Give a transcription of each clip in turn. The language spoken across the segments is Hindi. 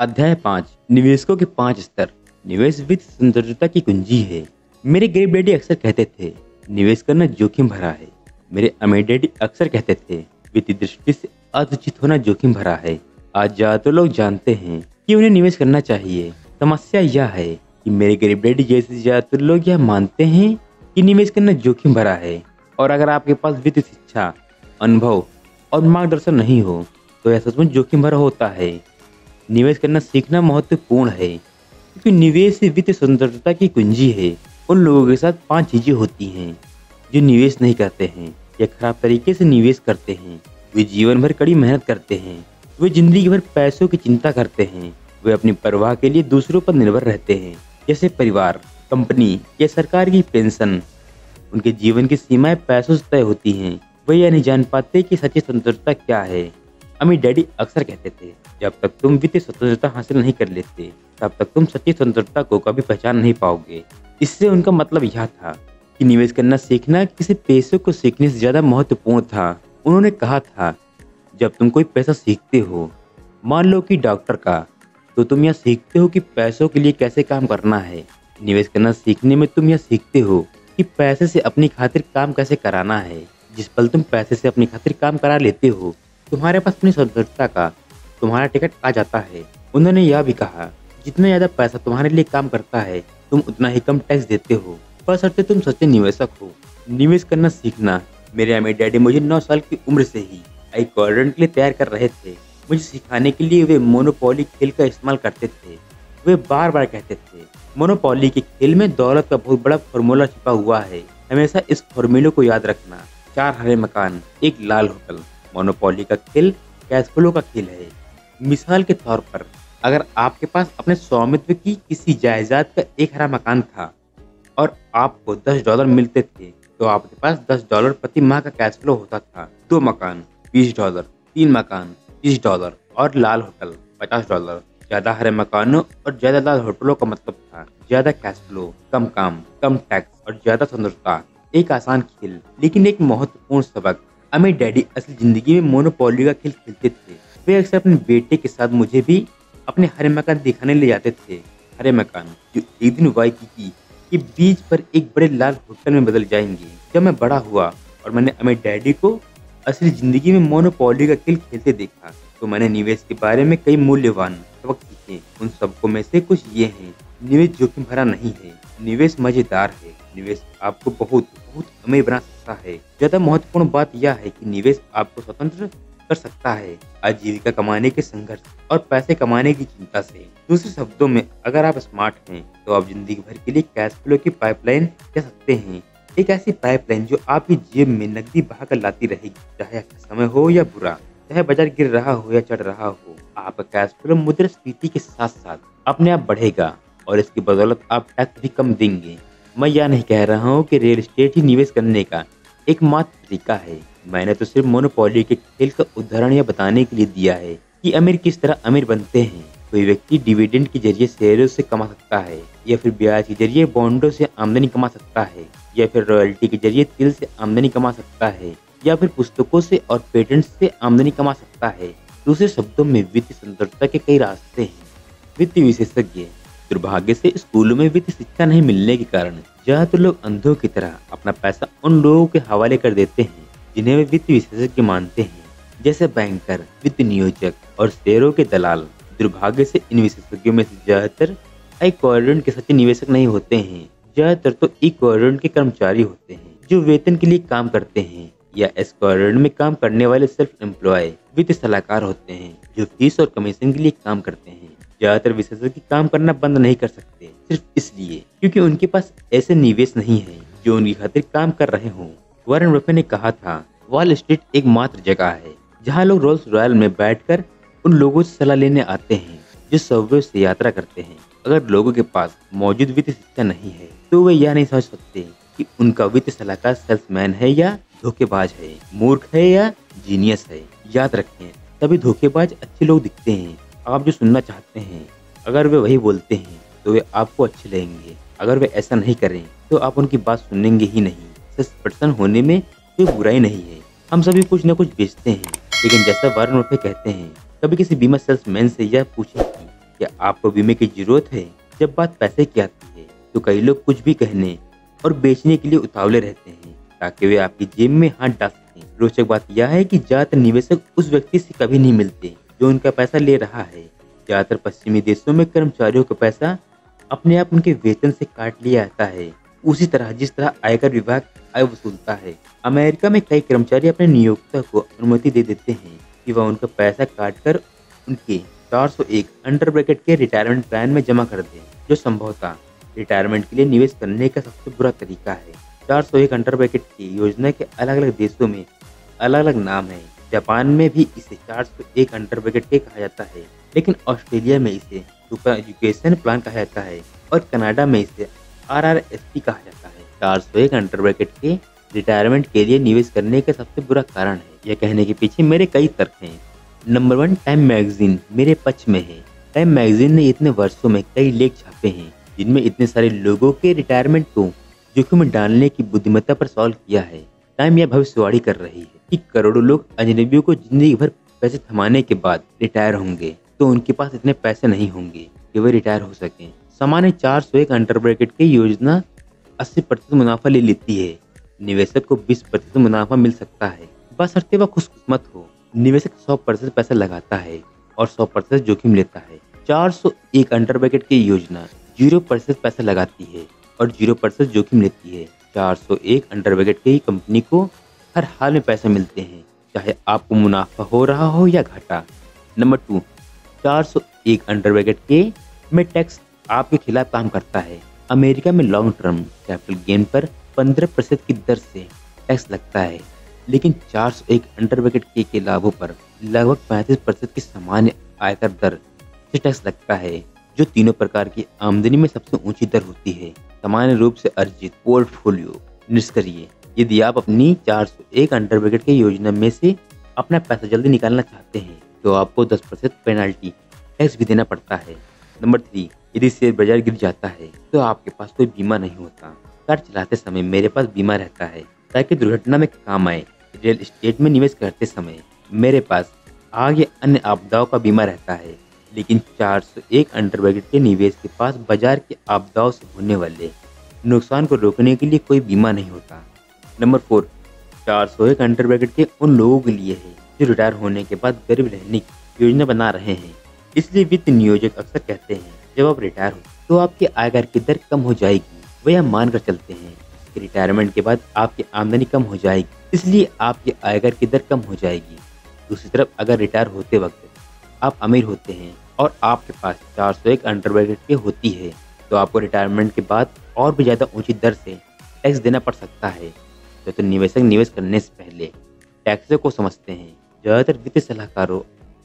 अध्याय 5 निवेशकों के 5 स्तर। निवेश वित्त स्वतंत्रता की कुंजी है। मेरे गरीब डैडी अक्सर कहते थे निवेश करना जोखिम भरा है। मेरे अमीर डैडी अक्सर कहते थे वित्तीय दृष्टि से असूचित होना जोखिम भरा है। आज ज्यादातर लोग जानते हैं कि उन्हें निवेश करना चाहिए। समस्या यह है कि मेरे गरीब डैडी जैसे ज्यादातर लोग यह मानते हैं कि निवेश करना जोखिम भरा है, और अगर आपके पास वित्तीय शिक्षा, अनुभव और मार्गदर्शन नहीं हो तो यह सचमुच जोखिम भरा होता है। निवेश करना सीखना महत्वपूर्ण है क्योंकि निवेश से वित्तीय स्वतंत्रता की कुंजी है। उन लोगों के साथ 5 चीजें होती हैं जो निवेश नहीं करते हैं या खराब तरीके से निवेश करते हैं। वे जीवन भर कड़ी मेहनत करते हैं। वे जिंदगी भर पैसों की चिंता करते हैं। वे अपनी परवाह के लिए दूसरों पर निर्भर रहते हैं, जैसे परिवार, कंपनी या सरकार की पेंशन। उनके जीवन की सीमाएं पैसों से तय होती हैं। वे यह नहीं जान पाते कि सच्ची स्वतंत्रता क्या है। अमीर डैडी अक्सर कहते थे जब तक तुम वित्तीय स्वतंत्रता हासिल नहीं कर लेते तब तक तुम सच्ची स्वतंत्रता को कभी पहचान नहीं पाओगे। इससे उनका मतलब यह था कि निवेश करना सीखना किसी पैसे को सीखने से ज़्यादा महत्वपूर्ण था। उन्होंने कहा था जब तुम कोई पैसा सीखते हो, मान लो कि डॉक्टर का, तो तुम यह सीखते हो कि पैसों के लिए कैसे काम करना है। निवेश करना सीखने में तुम यह सीखते हो कि पैसे से अपनी खातिर काम कैसे कराना है। जिस पल तुम पैसे से अपनी खातिर काम करा लेते हो, तुम्हारे पास अपनी स्वतंत्रता का तुम्हारा टिकट आ जाता है। उन्होंने यह भी कहा जितना ज़्यादा पैसा तुम्हारे लिए काम करता है तुम उतना ही कम टैक्स देते हो, बशर्ते तुम सच्चे निवेशक हो। निवेश करना सीखना। मेरे अमीर डैडी मुझे 9 साल की उम्र से ही एक कॉर्डन के लिए तैयार कर रहे थे। मुझे सिखाने के लिए वे मोनोपोली खेल का इस्तेमाल करते थे। वे बार बार कहते थे मोनोपोली के खेल में दौलत का बहुत बड़ा फॉर्मूला छिपा हुआ है। हमेशा इस फॉर्मूले को याद रखना। 4 हरे मकान, 1 लाल होटल। मोनोपोली का खेल कैश फ्लो का खेल है। मिसाल के तौर पर अगर आपके पास अपने स्वामित्व की किसी जायदाद का 1 हरा मकान था और आपको $10 मिलते थे तो आपके पास $10 प्रति माह का कैश फ्लो होता था। 2 मकान $20, 3 मकान $30 और लाल होटल $50। ज्यादा हरे मकानों और ज्यादा लाल होटलों का मतलब था ज्यादा कैश फ्लो, कम काम, कम टैक्स और ज्यादा स्वतंत्रता। एक आसान खेल लेकिन एक महत्वपूर्ण सबक। अमीर डैडी असली जिंदगी में मोनोपोली का खेल खेलते थे। वे अक्सर अपने बेटे के साथ मुझे भी अपने हरे मकान दिखाने ले जाते थे। हरे मकान जो एक दिन वाइकी के बीज पर एक बड़े लाल होटल में बदल जाएंगे। जब मैं बड़ा हुआ और मैंने अमीर डैडी को असली जिंदगी में मोनोपोली का खेल खेलते देखा तो मैंने निवेश के बारे में कई मूल्यवान सबक सीखे। उन सबकों में से कुछ ये हैं। निवेश जोखिम भरा नहीं है। निवेश मजेदार है। निवेश आपको बहुत बहुत अमीर बना सकता है। ज्यादा महत्वपूर्ण बात यह है कि निवेश आपको स्वतंत्र कर सकता है आजीविका कमाने के संघर्ष और पैसे कमाने की चिंता से। दूसरे शब्दों में अगर आप स्मार्ट हैं तो आप जिंदगी भर के लिए कैश फ्लो की पाइपलाइन कह सकते हैं। एक ऐसी पाइपलाइन जो आपकी जेब में नकदी बहाकर लाती रहेगी। चाहे समय हो या बुरा, चाहे बाजार गिर रहा हो या चढ़ रहा हो, आपका कैश फ्लो मुद्रास्फीति के साथ साथ अपने आप बढ़ेगा और इसकी बदौलत आप टैक्स भी कम देंगे। मैं यह नहीं कह रहा हूँ कि रियल एस्टेट ही निवेश करने का एकमात्र तरीका है। मैंने तो सिर्फ मोनोपोली के खेल का उदाहरण यह बताने के लिए दिया है कि अमीर किस तरह अमीर बनते हैं। कोई व्यक्ति डिविडेंड के जरिए शेयरों से कमा सकता है, या फिर ब्याज के जरिए बॉन्डों से आमदनी कमा सकता है, या फिर रॉयल्टी के जरिए तिल से आमदनी कमा सकता है, या फिर पुस्तकों से और पेटेंट से आमदनी कमा सकता है। दूसरे शब्दों में वित्तीय स्वतंत्रता के कई रास्ते हैं। वित्तीय विशेषज्ञ। दुर्भाग्य से स्कूलों में वित्तीय शिक्षा नहीं मिलने के कारण ज्यादातर लोग अंधों की तरह अपना पैसा उन लोगों के हवाले कर देते हैं जिन्हें वे वित्तीय विशेषज्ञ मानते हैं, जैसे बैंकर, वित्त नियोजक और शेयरों के दलाल। दुर्भाग्य से इन विशेषज्ञों में से ज्यादातर इक्विटी के सच्चे निवेशक नहीं होते हैं। ज्यादातर तो इक्विटी के कर्मचारी होते हैं जो वेतन के लिए काम करते हैं, या इक्विटी में काम करने वाले सेल्फ एम्प्लॉय वित्तीय सलाहकार होते हैं जो फीस और कमीशन के लिए काम करते हैं। ज्यादातर विशेषज्ञ काम करना बंद नहीं कर सकते सिर्फ इसलिए क्योंकि उनके पास ऐसे निवेश नहीं है जो उनकी खातिर काम कर रहे हों। वारेन बफे ने कहा था वॉल स्ट्रीट एकमात्र जगह है जहां लोग रोल्स रॉयल में बैठकर उन लोगों से सलाह लेने आते हैं जो सबवे से यात्रा करते हैं। अगर लोगों के पास मौजूद वित्तीय शिक्षा नहीं है तो वे यह नहीं समझ सकते कि उनका वित्तीय सलाहकार सेल्समैन है या धोखेबाज है, मूर्ख है या जीनियस है। याद रखें तभी धोखेबाज अच्छे लोग दिखते हैं। आप जो सुनना चाहते हैं अगर वे वही बोलते हैं तो वे आपको अच्छे लगेंगे। अगर वे ऐसा नहीं करें तो आप उनकी बात सुनेंगे ही नहीं। सेल्सपर्सन होने में कोई बुराई नहीं है। हम सभी कुछ न कुछ बेचते हैं, लेकिन जैसा वारेन बफे कहते हैं कभी किसी बीमा सेल्समैन से यह पूछें कि क्या आपको बीमे की जरूरत है? जब बात पैसे की आती है तो कई लोग कुछ भी कहने और बेचने के लिए उतावले रहते हैं ताकि वे आपकी जेब में हाथ डाल सकें। रोचक बात यह है कि ज्यादातर निवेशक उस व्यक्ति से कभी नहीं मिलते जो उनका पैसा ले रहा है। ज्यादातर पश्चिमी देशों में कर्मचारियों का पैसा अपने आप उनके वेतन से काट लिया जाता है, उसी तरह जिस तरह आयकर विभाग आय वसूलता है। अमेरिका में कई कर्मचारी अपने नियोक्ता को अनुमति दे देते हैं कि वह उनका पैसा काटकर उनके 401 अंडर ब्रैकेट के रिटायरमेंट प्लान में जमा कर दें, जो संभवतः रिटायरमेंट के लिए निवेश करने का सबसे बुरा तरीका है। 401 अंडर ब्रैकेट की योजना के अलग अलग देशों में अलग अलग नाम है। जापान में भी इसे 401 अंडर ब्रैकेट के कहा जाता है, लेकिन ऑस्ट्रेलिया में इसे सुपर एजुकेशन प्लान कहा जाता है और कनाडा में इसे RRSP कहा जाता है। 401 अंडर ब्रैकेट के रिटायरमेंट के लिए निवेश करने का सबसे बुरा कारण है। यह कहने के पीछे मेरे कई तर्क हैं। नंबर 1, टाइम मैगजीन मेरे पक्ष में है। टाइम मैगजीन ने इतने वर्षों में कई लेख छापे हैं जिनमें इतने सारे लोगों के रिटायरमेंट को जोखिम में डालने की बुद्धिमत्ता पर सवाल किया है। टाइम यह भविष्यवाणी कर रही है कि करोड़ों लोग अजनबियों को जिंदगी भर पैसे थमाने के बाद रिटायर होंगे तो उनके पास इतने पैसे नहीं होंगे कि वे रिटायर हो सकें। सामान्य 401 अंडर ब्रैकेट की योजना 80% मुनाफा ले लेती है। निवेशक को 20% मुनाफा मिल सकता है, बशर्ते वह खुशकिस्मत हो। निवेशक 100% पैसा लगाता है और 100% जोखिम लेता है। 401 अंडर ब्रैकेट की योजना 0% पैसा लगाती है और 0% जोखिम लेती है। 401 अंडर ब्रैकेट की कंपनी को हर हाल में पैसे मिलते हैं, चाहे आपको मुनाफा हो रहा हो या घाटा। नंबर 2, 401 अंडर ब्रैकेट के में टैक्स आपके खिलाफ काम करता है। अमेरिका में लॉन्ग टर्म कैपिटल गेन पर 15% की दर से टैक्स लगता है, लेकिन 401 अंडर ब्रैकेट के लाभों पर लगभग 35% की सामान्य आयकर दर से टैक्स लगता है, जो तीनों प्रकार की आमदनी में सबसे ऊंची दर होती है। सामान्य रूप से अर्जित पोर्टफोलियो निष्क्रिय। यदि आप अपनी 401 अंडर ब्रैकेट की योजना में से अपना पैसा जल्दी निकालना चाहते हैं तो आपको 10% पेनल्टी टैक्स भी देना पड़ता है। नंबर 3, यदि शेयर बाजार गिर जाता है तो आपके पास कोई बीमा नहीं होता। कार चलाते समय मेरे पास बीमा रहता है ताकि दुर्घटना में काम आए। रियल एस्टेट में निवेश करते समय मेरे पास आग या अन्य आपदाओं का बीमा रहता है, लेकिन 401 अंडर ब्रैकेट के निवेश के पास बाजार के आपदाओं से होने वाले नुकसान को रोकने के लिए कोई बीमा नहीं होता। नंबर 4, 401 अंडर ब्रैकेट के उन लोगों के लिए है जो रिटायर होने के बाद गरीब रहने की योजना बना रहे हैं। इसलिए वित्त नियोजक अक्सर कहते हैं जब आप रिटायर हो तो आपकी आयकर की दर कम हो जाएगी। वे यह मानकर चलते हैं कि रिटायरमेंट के बाद आपकी आमदनी कम हो जाएगी, इसलिए आपकी आयकर की दर कम हो जाएगी। दूसरी तरफ अगर रिटायर होते वक्त आप अमीर होते हैं और आपके पास 401 अंडर ब्रैकेट के होती है तो आपको रिटायरमेंट के बाद और भी ज़्यादा ऊंची दर से टैक्स देना पड़ सकता है। तो निवेशक निवेश करने से पहले टैक्सों को समझते हैं। ज़्यादातर वित्तीय सलाहकारों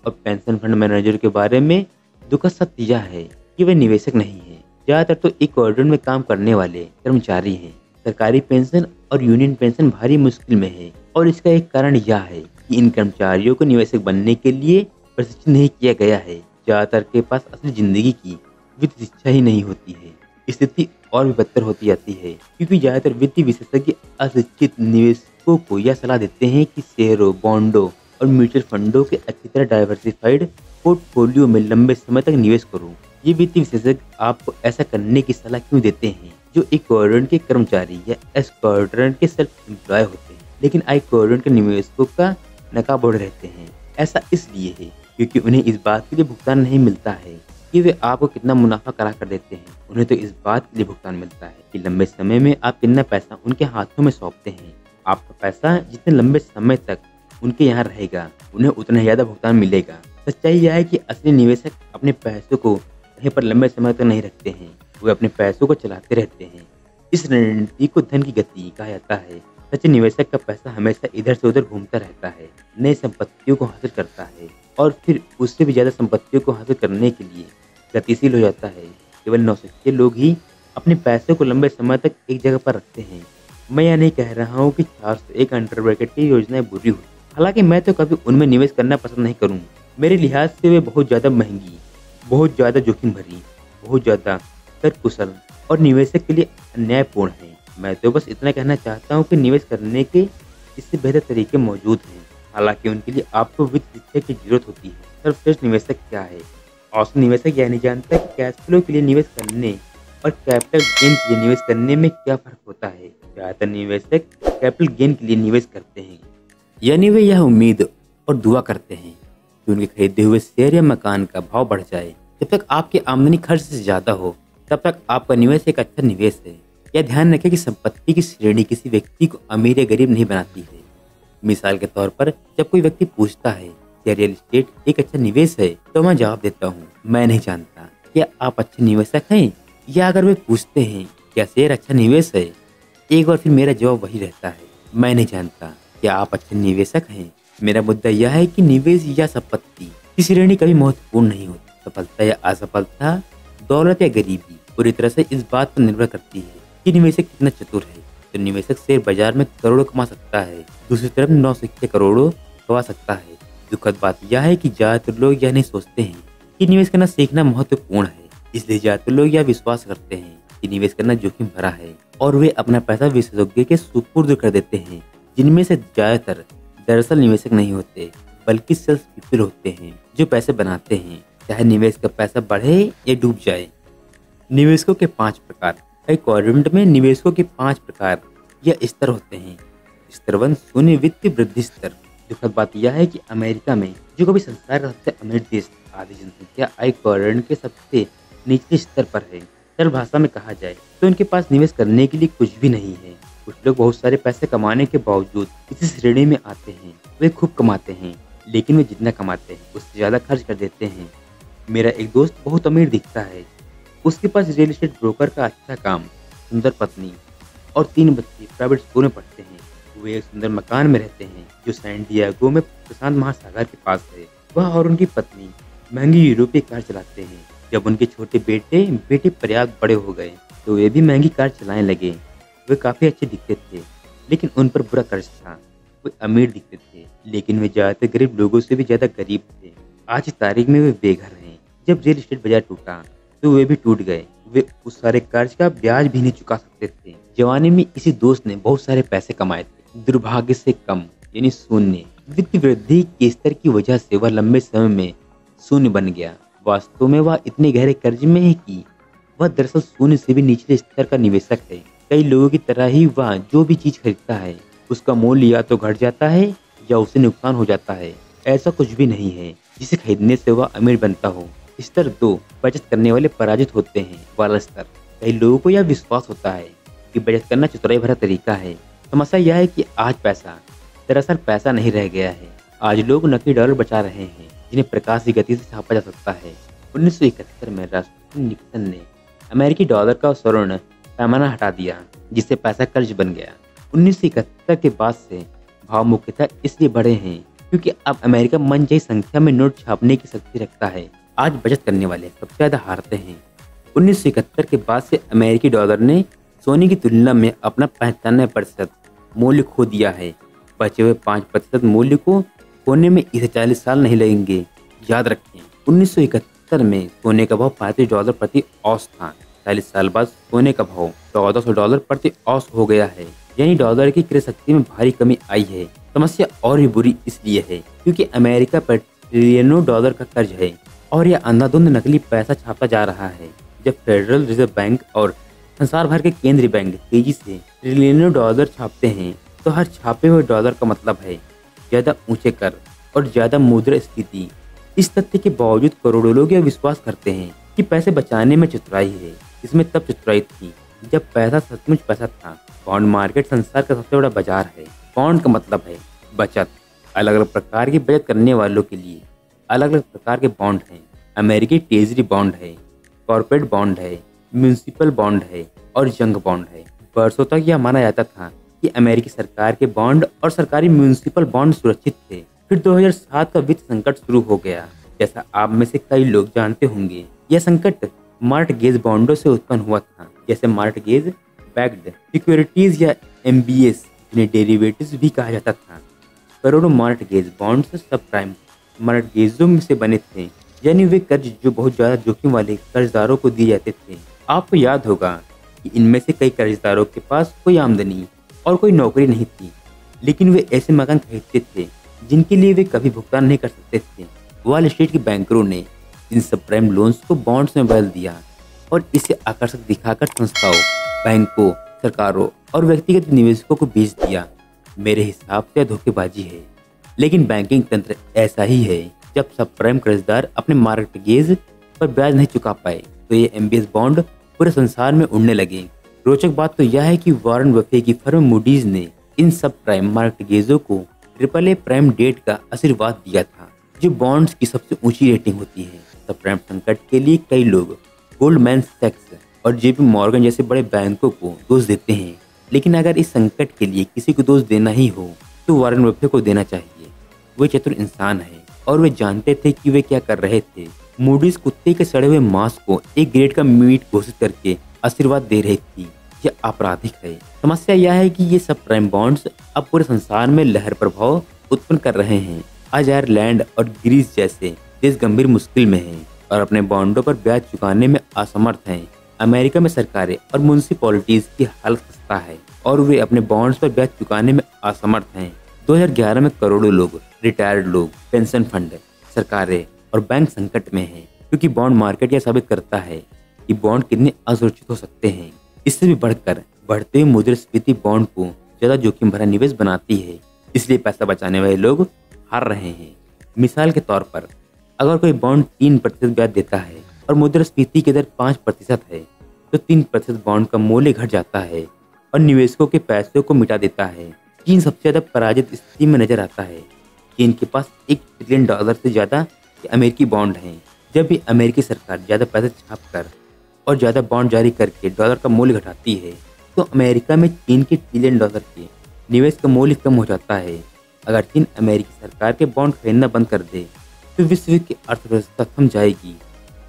और पेंशन फंड मैनेजर के बारे में दुखद सत्य यह है कि वे निवेशक नहीं हैं। ज़्यादातर तो एक क्वाड्रेंट में काम करने वाले कर्मचारी हैं। सरकारी पेंशन और यूनियन पेंशन भारी मुश्किल में है और इसका एक कारण यह है कि इन कर्मचारियों को निवेशक बनने के लिए प्रशिक्षित नहीं किया गया है। ज़्यादातर के पास असली जिंदगी की वित्त शिक्षा ही नहीं होती है। स्थिति और भी बदतर होती जाती है क्योंकि ज़्यादातर वित्तीय विशेषज्ञ अशिक्षित निवेशकों को यह सलाह देते हैं कि शेयरों, बॉन्डों और म्यूचुअल फंडों के अच्छी तरह डाइवर्सिफाइड पोर्टफोलियो में लंबे समय तक निवेश करो। ये वित्तीय विशेषज्ञ आपको ऐसा करने की सलाह क्यों देते हैं? जो एक क्वाड्रेंट के कर्मचारी या एस क्वाड्रेंट के सेल्फ एम्प्लॉय होते हैं, लेकिन आई क्वाड्रेंट के निवेशकों का नकाब ओढ़े रहते हैं। ऐसा इसलिए है क्योंकि उन्हें इस बात के लिए भुगतान नहीं मिलता है कि वे आपको कितना मुनाफा करा कर देते हैं। उन्हें तो इस बात के लिए भुगतान मिलता है कि लंबे समय में आप कितना पैसा उनके हाथों में सौंपते हैं। आपका पैसा जितने लंबे समय तक उनके यहाँ रहेगा उन्हें उतना ज़्यादा भुगतान मिलेगा। सच्चाई यह है कि असली निवेशक अपने पैसों को कहीं पर लंबे समय तक नहीं रखते हैं, वे अपने पैसों को चलाते रहते हैं। इस रणनीति को धन की गति कहा जाता है। सच्चे निवेशक का पैसा हमेशा इधर से उधर घूमता रहता है, नई संपत्तियों को हासिल करता है और फिर उससे भी ज़्यादा संपत्तियों को हासिल करने के लिए गतिशील हो जाता है। केवल नौसिखिए लोग ही अपने पैसों को लंबे समय तक एक जगह पर रखते हैं। मैं यह नहीं कह रहा हूँ कि 401 अंडर ब्रैकेट की योजनाएं बुरी हुई, हालांकि मैं तो कभी उनमें निवेश करना पसंद नहीं करूँ। मेरे लिहाज से वे बहुत ज़्यादा महंगी, बहुत ज़्यादा जोखिम भरी, बहुत ज़्यादा कर कुशल और निवेशक के लिए अन्यायपूर्ण है। मैं तो बस इतना कहना चाहता हूँ कि निवेश करने के इससे बेहतर तरीके मौजूद हैं, हालांकि उनके लिए आपको वित्त शिक्षा की जरूरत होती है। सर्वश्रेष्ठ निवेशक क्या है? औसत निवेशक यह नहीं जानता कि कैश फ्लो के लिए निवेश करने और कैपिटल गेन के लिए निवेश करने में क्या फर्क होता है। ज्यादातर निवेशक कैपिटल गेन के लिए निवेश करते हैं, यानी वे यह उम्मीद और दुआ करते हैं कि उनके खरीदे हुए शेयर या मकान का भाव बढ़ जाए। जब तक आपकी आमदनी खर्च से ज़्यादा हो तब तक आपका निवेश एक अच्छा निवेश है। यह ध्यान रखें कि संपत्ति की श्रेणी किसी व्यक्ति को अमीर या गरीब नहीं बनाती है। मिसाल के तौर पर जब कोई व्यक्ति पूछता है क्या रियल एस्टेट एक अच्छा निवेश है, तो मैं जवाब देता हूँ मैं नहीं जानता। क्या आप अच्छे निवेशक हैं? या अगर वे पूछते हैं क्या शेयर अच्छा निवेश है, एक बार फिर मेरा जवाब वही रहता है मैं नहीं जानता। क्या आप अच्छे निवेशक हैं? मेरा मुद्दा यह है कि निवेश या संपत्ति की श्रेणी कभी महत्वपूर्ण नहीं होती। सफलता या असफलता, दौलत या गरीबी पूरी तरह से इस बात पर निर्भर करती है कि निवेशक कितना चतुर है। तो निवेशक शेयर बाजार में करोड़ों कमा सकता है, दूसरी तरफ नौसिखिया करोड़ों गवा सकता है। दुखद बात यह है कि ज्यादातर लोग यह नहीं सोचते हैं कि निवेश करना सीखना महत्वपूर्ण है, इसलिए ज्यादातर लोग यह विश्वास करते हैं कि निवेश करना जोखिम भरा है और वे अपना पैसा विशेषज्ञ के सुपुर्द कर देते हैं, जिनमें से ज्यादातर दरअसल निवेशक नहीं होते बल्कि सेल्स पीपल होते हैं जो पैसे बनाते हैं, चाहे निवेश का पैसा बढ़े या डूब जाए। निवेशकों के 5 प्रकार। रिक्वायरमेंट में निवेशकों के 5 प्रकार या स्तर होते हैं। स्तर 1 शून्य वित्तीय वृद्धि स्तर। दुखद बात यह है कि अमेरिका में, जो कभी संसार का सबसे अमीर देश, आधी जनसंख्या आय कॉर्डन के सबसे निचले स्तर पर है। सरल भाषा में कहा जाए तो उनके पास निवेश करने के लिए कुछ भी नहीं है। कुछ लोग बहुत सारे पैसे कमाने के बावजूद इसी श्रेणी में आते हैं। वे खूब कमाते हैं, लेकिन वे जितना कमाते हैं उससे ज़्यादा खर्च कर देते हैं। मेरा एक दोस्त बहुत अमीर दिखता है, उसके पास रियल एस्टेट ब्रोकर का अच्छा काम, सुंदर पत्नी और 3 बच्चे प्राइवेट स्कूल में पढ़ते हैं। वे एक सुंदर मकान में रहते हैं जो सैन डिएगो में प्रशांत महासागर के पास है। वह और उनकी पत्नी महंगी यूरोपीय कार चलाते हैं। जब उनके छोटे बेटे पर्याप्त बड़े हो गए तो वे भी महंगी कार चलाने लगे। वे काफ़ी अच्छे दिखते थे, लेकिन उन पर बुरा कर्ज था। वे अमीर दिखते थे, लेकिन वे ज़्यादातर गरीब लोगों से भी ज़्यादा गरीब थे। आज की तारीख में वे बेघर हैं। जब रियल एस्टेट बाजार टूटा तो वे भी टूट गए। वे उस सारे कर्ज का ब्याज भी नहीं चुका सकते थे। जवानी में इसी दोस्त ने बहुत सारे पैसे कमाए थे। दुर्भाग्य से कम यानी शून्य वित्तीय वृद्धि के स्तर की वजह से वह लंबे समय में शून्य बन गया। वास्तव में वह इतने गहरे कर्ज में है कि वह दरअसल शून्य से भी निचले स्तर का निवेशक है। कई लोगों की तरह ही वह जो भी चीज खरीदता है उसका मूल्य या तो घट जाता है या उसे नुकसान हो जाता है। ऐसा कुछ भी नहीं है जिसे खरीदने से वह अमीर बनता हो। स्तर 2 बचत करने वाले पराजित होते हैं वाला स्तर। कई लोगों को यह विश्वास होता है कि बचत करना चतुराई भरा तरीका है। समस्या यह है कि आज पैसा दरअसल पैसा नहीं रह गया है। आज लोग नकली डॉलर बचा रहे हैं जिन्हें प्रकाश की गति से छापा जा सकता है। 1971 में राष्ट्रपति निक्सन ने अमेरिकी डॉलर का स्वर्ण पैमाना हटा दिया, जिससे पैसा कर्ज बन गया। 1971 के बाद से भाव मुख्यतः इसलिए बढ़े हैं क्योंकि अब अमेरिका मनचाही संख्या में नोट छापने की शक्ति रखता है। आज बचत करने वाले सबसे ज़्यादा हारते हैं। 1971 के बाद से अमेरिकी डॉलर ने सोने की तुलना में अपना 95% मूल्य खो दिया है। बचे हुए 5% मूल्य को खोने में इसे 40 साल नहीं लगेंगे। याद रखें 1971 में सोने का भाव $35 प्रति औंस था। 40 साल बाद सोने का भाव $1400 प्रति औंस हो गया है, यानी डॉलर की क्रय शक्ति में भारी कमी आई है। समस्या और भी बुरी इसलिए है क्योंकि अमेरिका पर ट्रिलियनों डॉलर का कर्ज है और यह अंधाधुंध नकली पैसा छापा जा रहा है। जब फेडरल रिजर्व बैंक और संसार भर के केंद्रीय बैंक तेजी से ट्रिलियनों डॉलर छापते हैं तो हर छापे हुए डॉलर का मतलब है ज़्यादा ऊंचे कर और ज़्यादा मुद्रा स्फीति। इस तथ्य के बावजूद करोड़ों लोग यह विश्वास करते हैं कि पैसे बचाने में चतुराई है। इसमें तब चतुराई थी जब पैसा सचमुच पैसा था। बॉन्ड मार्केट संसार का सबसे बड़ा बाजार है। बॉन्ड का मतलब है बचत। अलग अलग प्रकार की बचत करने वालों के लिए अलग अलग प्रकार के बॉन्ड हैं। अमेरिकी ट्रेजरी बॉन्ड है, कॉर्पोरेट बॉन्ड है, म्यूनिसिपल बॉन्ड है और जंग बॉन्ड है। बरसों तक यह माना जाता था कि अमेरिकी सरकार के बॉन्ड और सरकारी म्यूनिसिपल बॉन्ड सुरक्षित थे। फिर 2007 का वित्त संकट शुरू हो गया। जैसा आप में से कई लोग जानते होंगे, यह संकट मॉर्टगेज बॉन्डों से उत्पन्न हुआ था, जैसे मॉर्टगेज बैक्ड सिक्योरिटीज या MBS, जिन्हें डेरिवेटिव्स भी कहा जाता था। करोड़ों मॉर्टगेज बॉन्ड सब प्राइम मॉर्टगेजों से बने थे, यानी वे कर्ज जो बहुत ज़्यादा जोखिम वाले कर्जदारों को दिए जाते थे। आपको याद होगा कि इनमें से कई कर्जदारों के पास कोई आमदनी और कोई नौकरी नहीं थी, लेकिन वे ऐसे मकान खरीदते थे जिनके लिए वे कभी भुगतान नहीं कर सकते थे। वॉल स्ट्रीट के बैंकरों ने इन सबप्राइम लोन्स को बॉन्ड्स में बदल दिया और इसे आकर्षक दिखाकर संस्थाओं, बैंकों, सरकारों और व्यक्तिगत निवेशकों को बेच दिया। मेरे हिसाब से धोखेबाजी है, लेकिन बैंकिंग तंत्र ऐसा ही है। जब सबप्राइम कर्जदार अपने मॉर्गेज पर ब्याज नहीं चुका पाए तो ये एमबीएस बॉन्ड पूरे संसार में उड़ने लगे। रोचक बात तो यह है कि वॉरेन बफे की फर्म मूडीज ने इन सबप्राइम मॉर्गेजों को AAA प्राइम डेट का आशीर्वाद दिया था, जो बॉन्ड्स की सबसे ऊंची रेटिंग होती है। सबप्राइम संकट के लिए कई लोग गोल्डमैन सैक्स और जेपी मॉर्गन जैसे बड़े बैंकों को दोष देते हैं, लेकिन अगर इस संकट के लिए किसी को दोष देना ही हो तो वॉरेन बफे को देना चाहिए। वे चतुर इंसान हैं और वे जानते थे कि वे क्या कर रहे थे। मूडीज कुत्ते के सड़े हुए मांस को एक ग्रेड का मीट घोषित करके आशीर्वाद दे रही थी। यह आपराधिक है। समस्या यह है कि ये सबप्राइम बॉन्ड्स अब पूरे संसार में लहर प्रभाव उत्पन्न कर रहे हैं। आज आयरलैंड और ग्रीस जैसे देश गंभीर मुश्किल में हैं और अपने बॉन्डों पर ब्याज चुकाने में असमर्थ हैं। अमेरिका में सरकारें और म्यूनिसिपैलिटीज की हालत खस्ता है और वे अपने बॉन्ड्स पर ब्याज चुकाने में असमर्थ हैं। 2011 में करोड़ों लोग, रिटायर्ड लोग, पेंशन फंड, सरकारें और बैंक संकट में हैं, क्योंकि बॉन्ड मार्केट यह साबित करता है कि बॉन्ड कितने असुरक्षित हो सकते हैं। इससे भी बढ़कर बढ़ते हुए मुद्रास्फीति बॉन्ड को ज्यादा जोखिम भरा निवेश बनाती है, इसलिए पैसा बचाने वाले लोग हार रहे हैं। मिसाल के तौर पर, अगर कोई बॉन्ड 3% ब्याज देता है और मुद्रास्फीति की दर 5% है तो 3% बॉन्ड का मूल्य घट जाता है और निवेशकों के पैसों को मिटा देता है। चीन सबसे ज़्यादा पराजित स्थिति में नजर आता है। चीन के पास $1 ट्रिलियन से ज़्यादा अमेरिकी बॉन्ड हैं। जब भी अमेरिकी सरकार ज़्यादा पैसा छाप कर और ज़्यादा बॉन्ड जारी करके डॉलर का मूल्य घटाती है तो अमेरिका में चीन के $1 ट्रिलियन के निवेश का मूल्य कम हो जाता है। अगर चीन अमेरिकी सरकार के बॉन्ड खरीदना बंद कर दे तो विश्व की अर्थव्यवस्था थम जाएगी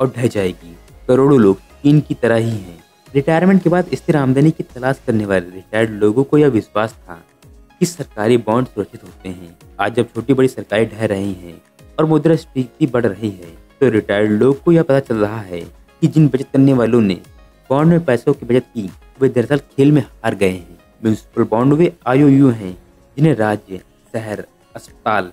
और ढह जाएगी। करोड़ों लोग चीन की तरह ही हैं। रिटायरमेंट के बाद स्थिर आमदनी की तलाश करने वाले रिटायर्ड लोगों को यह विश्वास था कि सरकारी बॉन्ड सुरक्षित होते हैं। आज जब छोटी बड़ी सरकारें ढह रही हैं और मुद्रास्फीति बढ़ रही है तो रिटायर्ड लोग को यह पता चल रहा है कि जिन बचत करने वालों ने बॉन्ड में पैसों की बचत की वे दरअसल खेल में हार गए हैं। म्यूनिसिपल बॉन्ड वे IOU हैं जिन्हें राज्य, शहर, अस्पताल,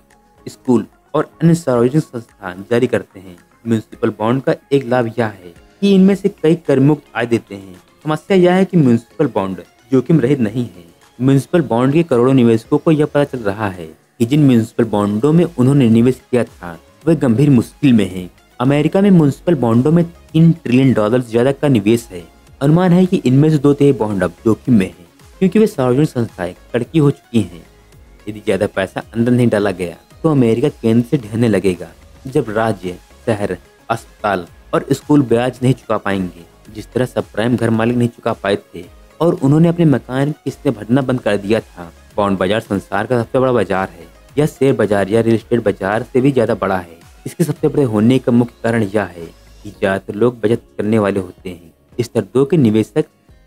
स्कूल और अन्य सार्वजनिक संस्थान जारी करते हैं। म्यूनिसिपल बॉन्ड का एक लाभ यह है कि इनमें से कई कर मुक्त आय देते हैं। समस्या यह है कि म्यूनिसिपल बॉन्ड जोखिम रहित नहीं है। म्यूनिसिपल बॉन्ड के करोड़ों निवेशकों को यह पता चल रहा है कि जिन म्यूनिसिपल बॉन्डों में उन्होंने निवेश किया था वे गंभीर मुश्किल में हैं। अमेरिका में म्यूनिसिपल बॉन्डों में $3 ट्रिलियन ज्यादा का निवेश है। अनुमान है कि इनमें से 2/3 बॉन्ड अब जोखिम में हैं, क्योंकि वे सार्वजनिक संस्थाएं कड़की हो चुकी हैं। यदि ज्यादा पैसा अंदर नहीं डाला गया तो अमेरिका केंद्र से ढहने लगेगा। जब राज्य, शहर, अस्पताल और स्कूल ब्याज नहीं चुका पाएंगे, जिस तरह सबप्राइम घर मालिक नहीं चुका पाए थे और उन्होंने अपने मकान किस्तें भरना बंद कर दिया था। बॉन्ड बाजार संसार का सबसे बड़ा बाजार है। यह शेयर बाजार या रियल एस्टेट बाजार से भी ज्यादा बड़ा है। इसके सबसे बड़े होने का मुख्य कारण यह है कि ज्यादातर लोग बचत करने वाले होते हैं। स्तर 2 के निवेशक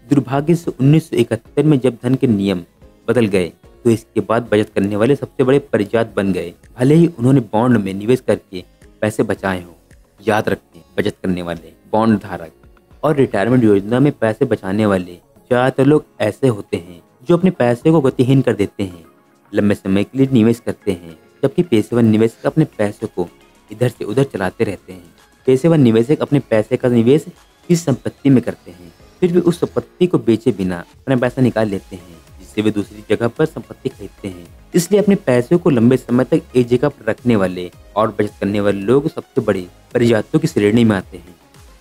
दुर्भाग्य से 1971 में जब धन के नियम बदल गए तो इसके बाद बचत करने वाले सबसे बड़े परिजात बन गए, भले ही उन्होंने बॉन्ड में निवेश करके पैसे बचाए हों। याद रखें, बचत करने वाले, बॉन्ड धारक और रिटायरमेंट योजना में पैसे बचाने वाले ज्यादातर लोग ऐसे होते हैं जो अपने पैसे को गतिहीन कर देते हैं, लंबे समय के लिए निवेश करते हैं, जबकि पेशेवर निवेशक अपने पैसे को इधर से उधर चलाते रहते हैं। पेशेवर निवेशक अपने पैसे का निवेश किस संपत्ति में करते हैं, फिर भी उस संपत्ति को बेचे बिना अपना पैसा निकाल लेते हैं, जिससे वे दूसरी जगह पर संपत्ति खरीदते हैं। इसलिए अपने पैसे को लंबे समय तक एक जगह पर रखने वाले और बचत करने वाले लोग सबसे बड़े परिजातों की श्रेणी में आते हैं।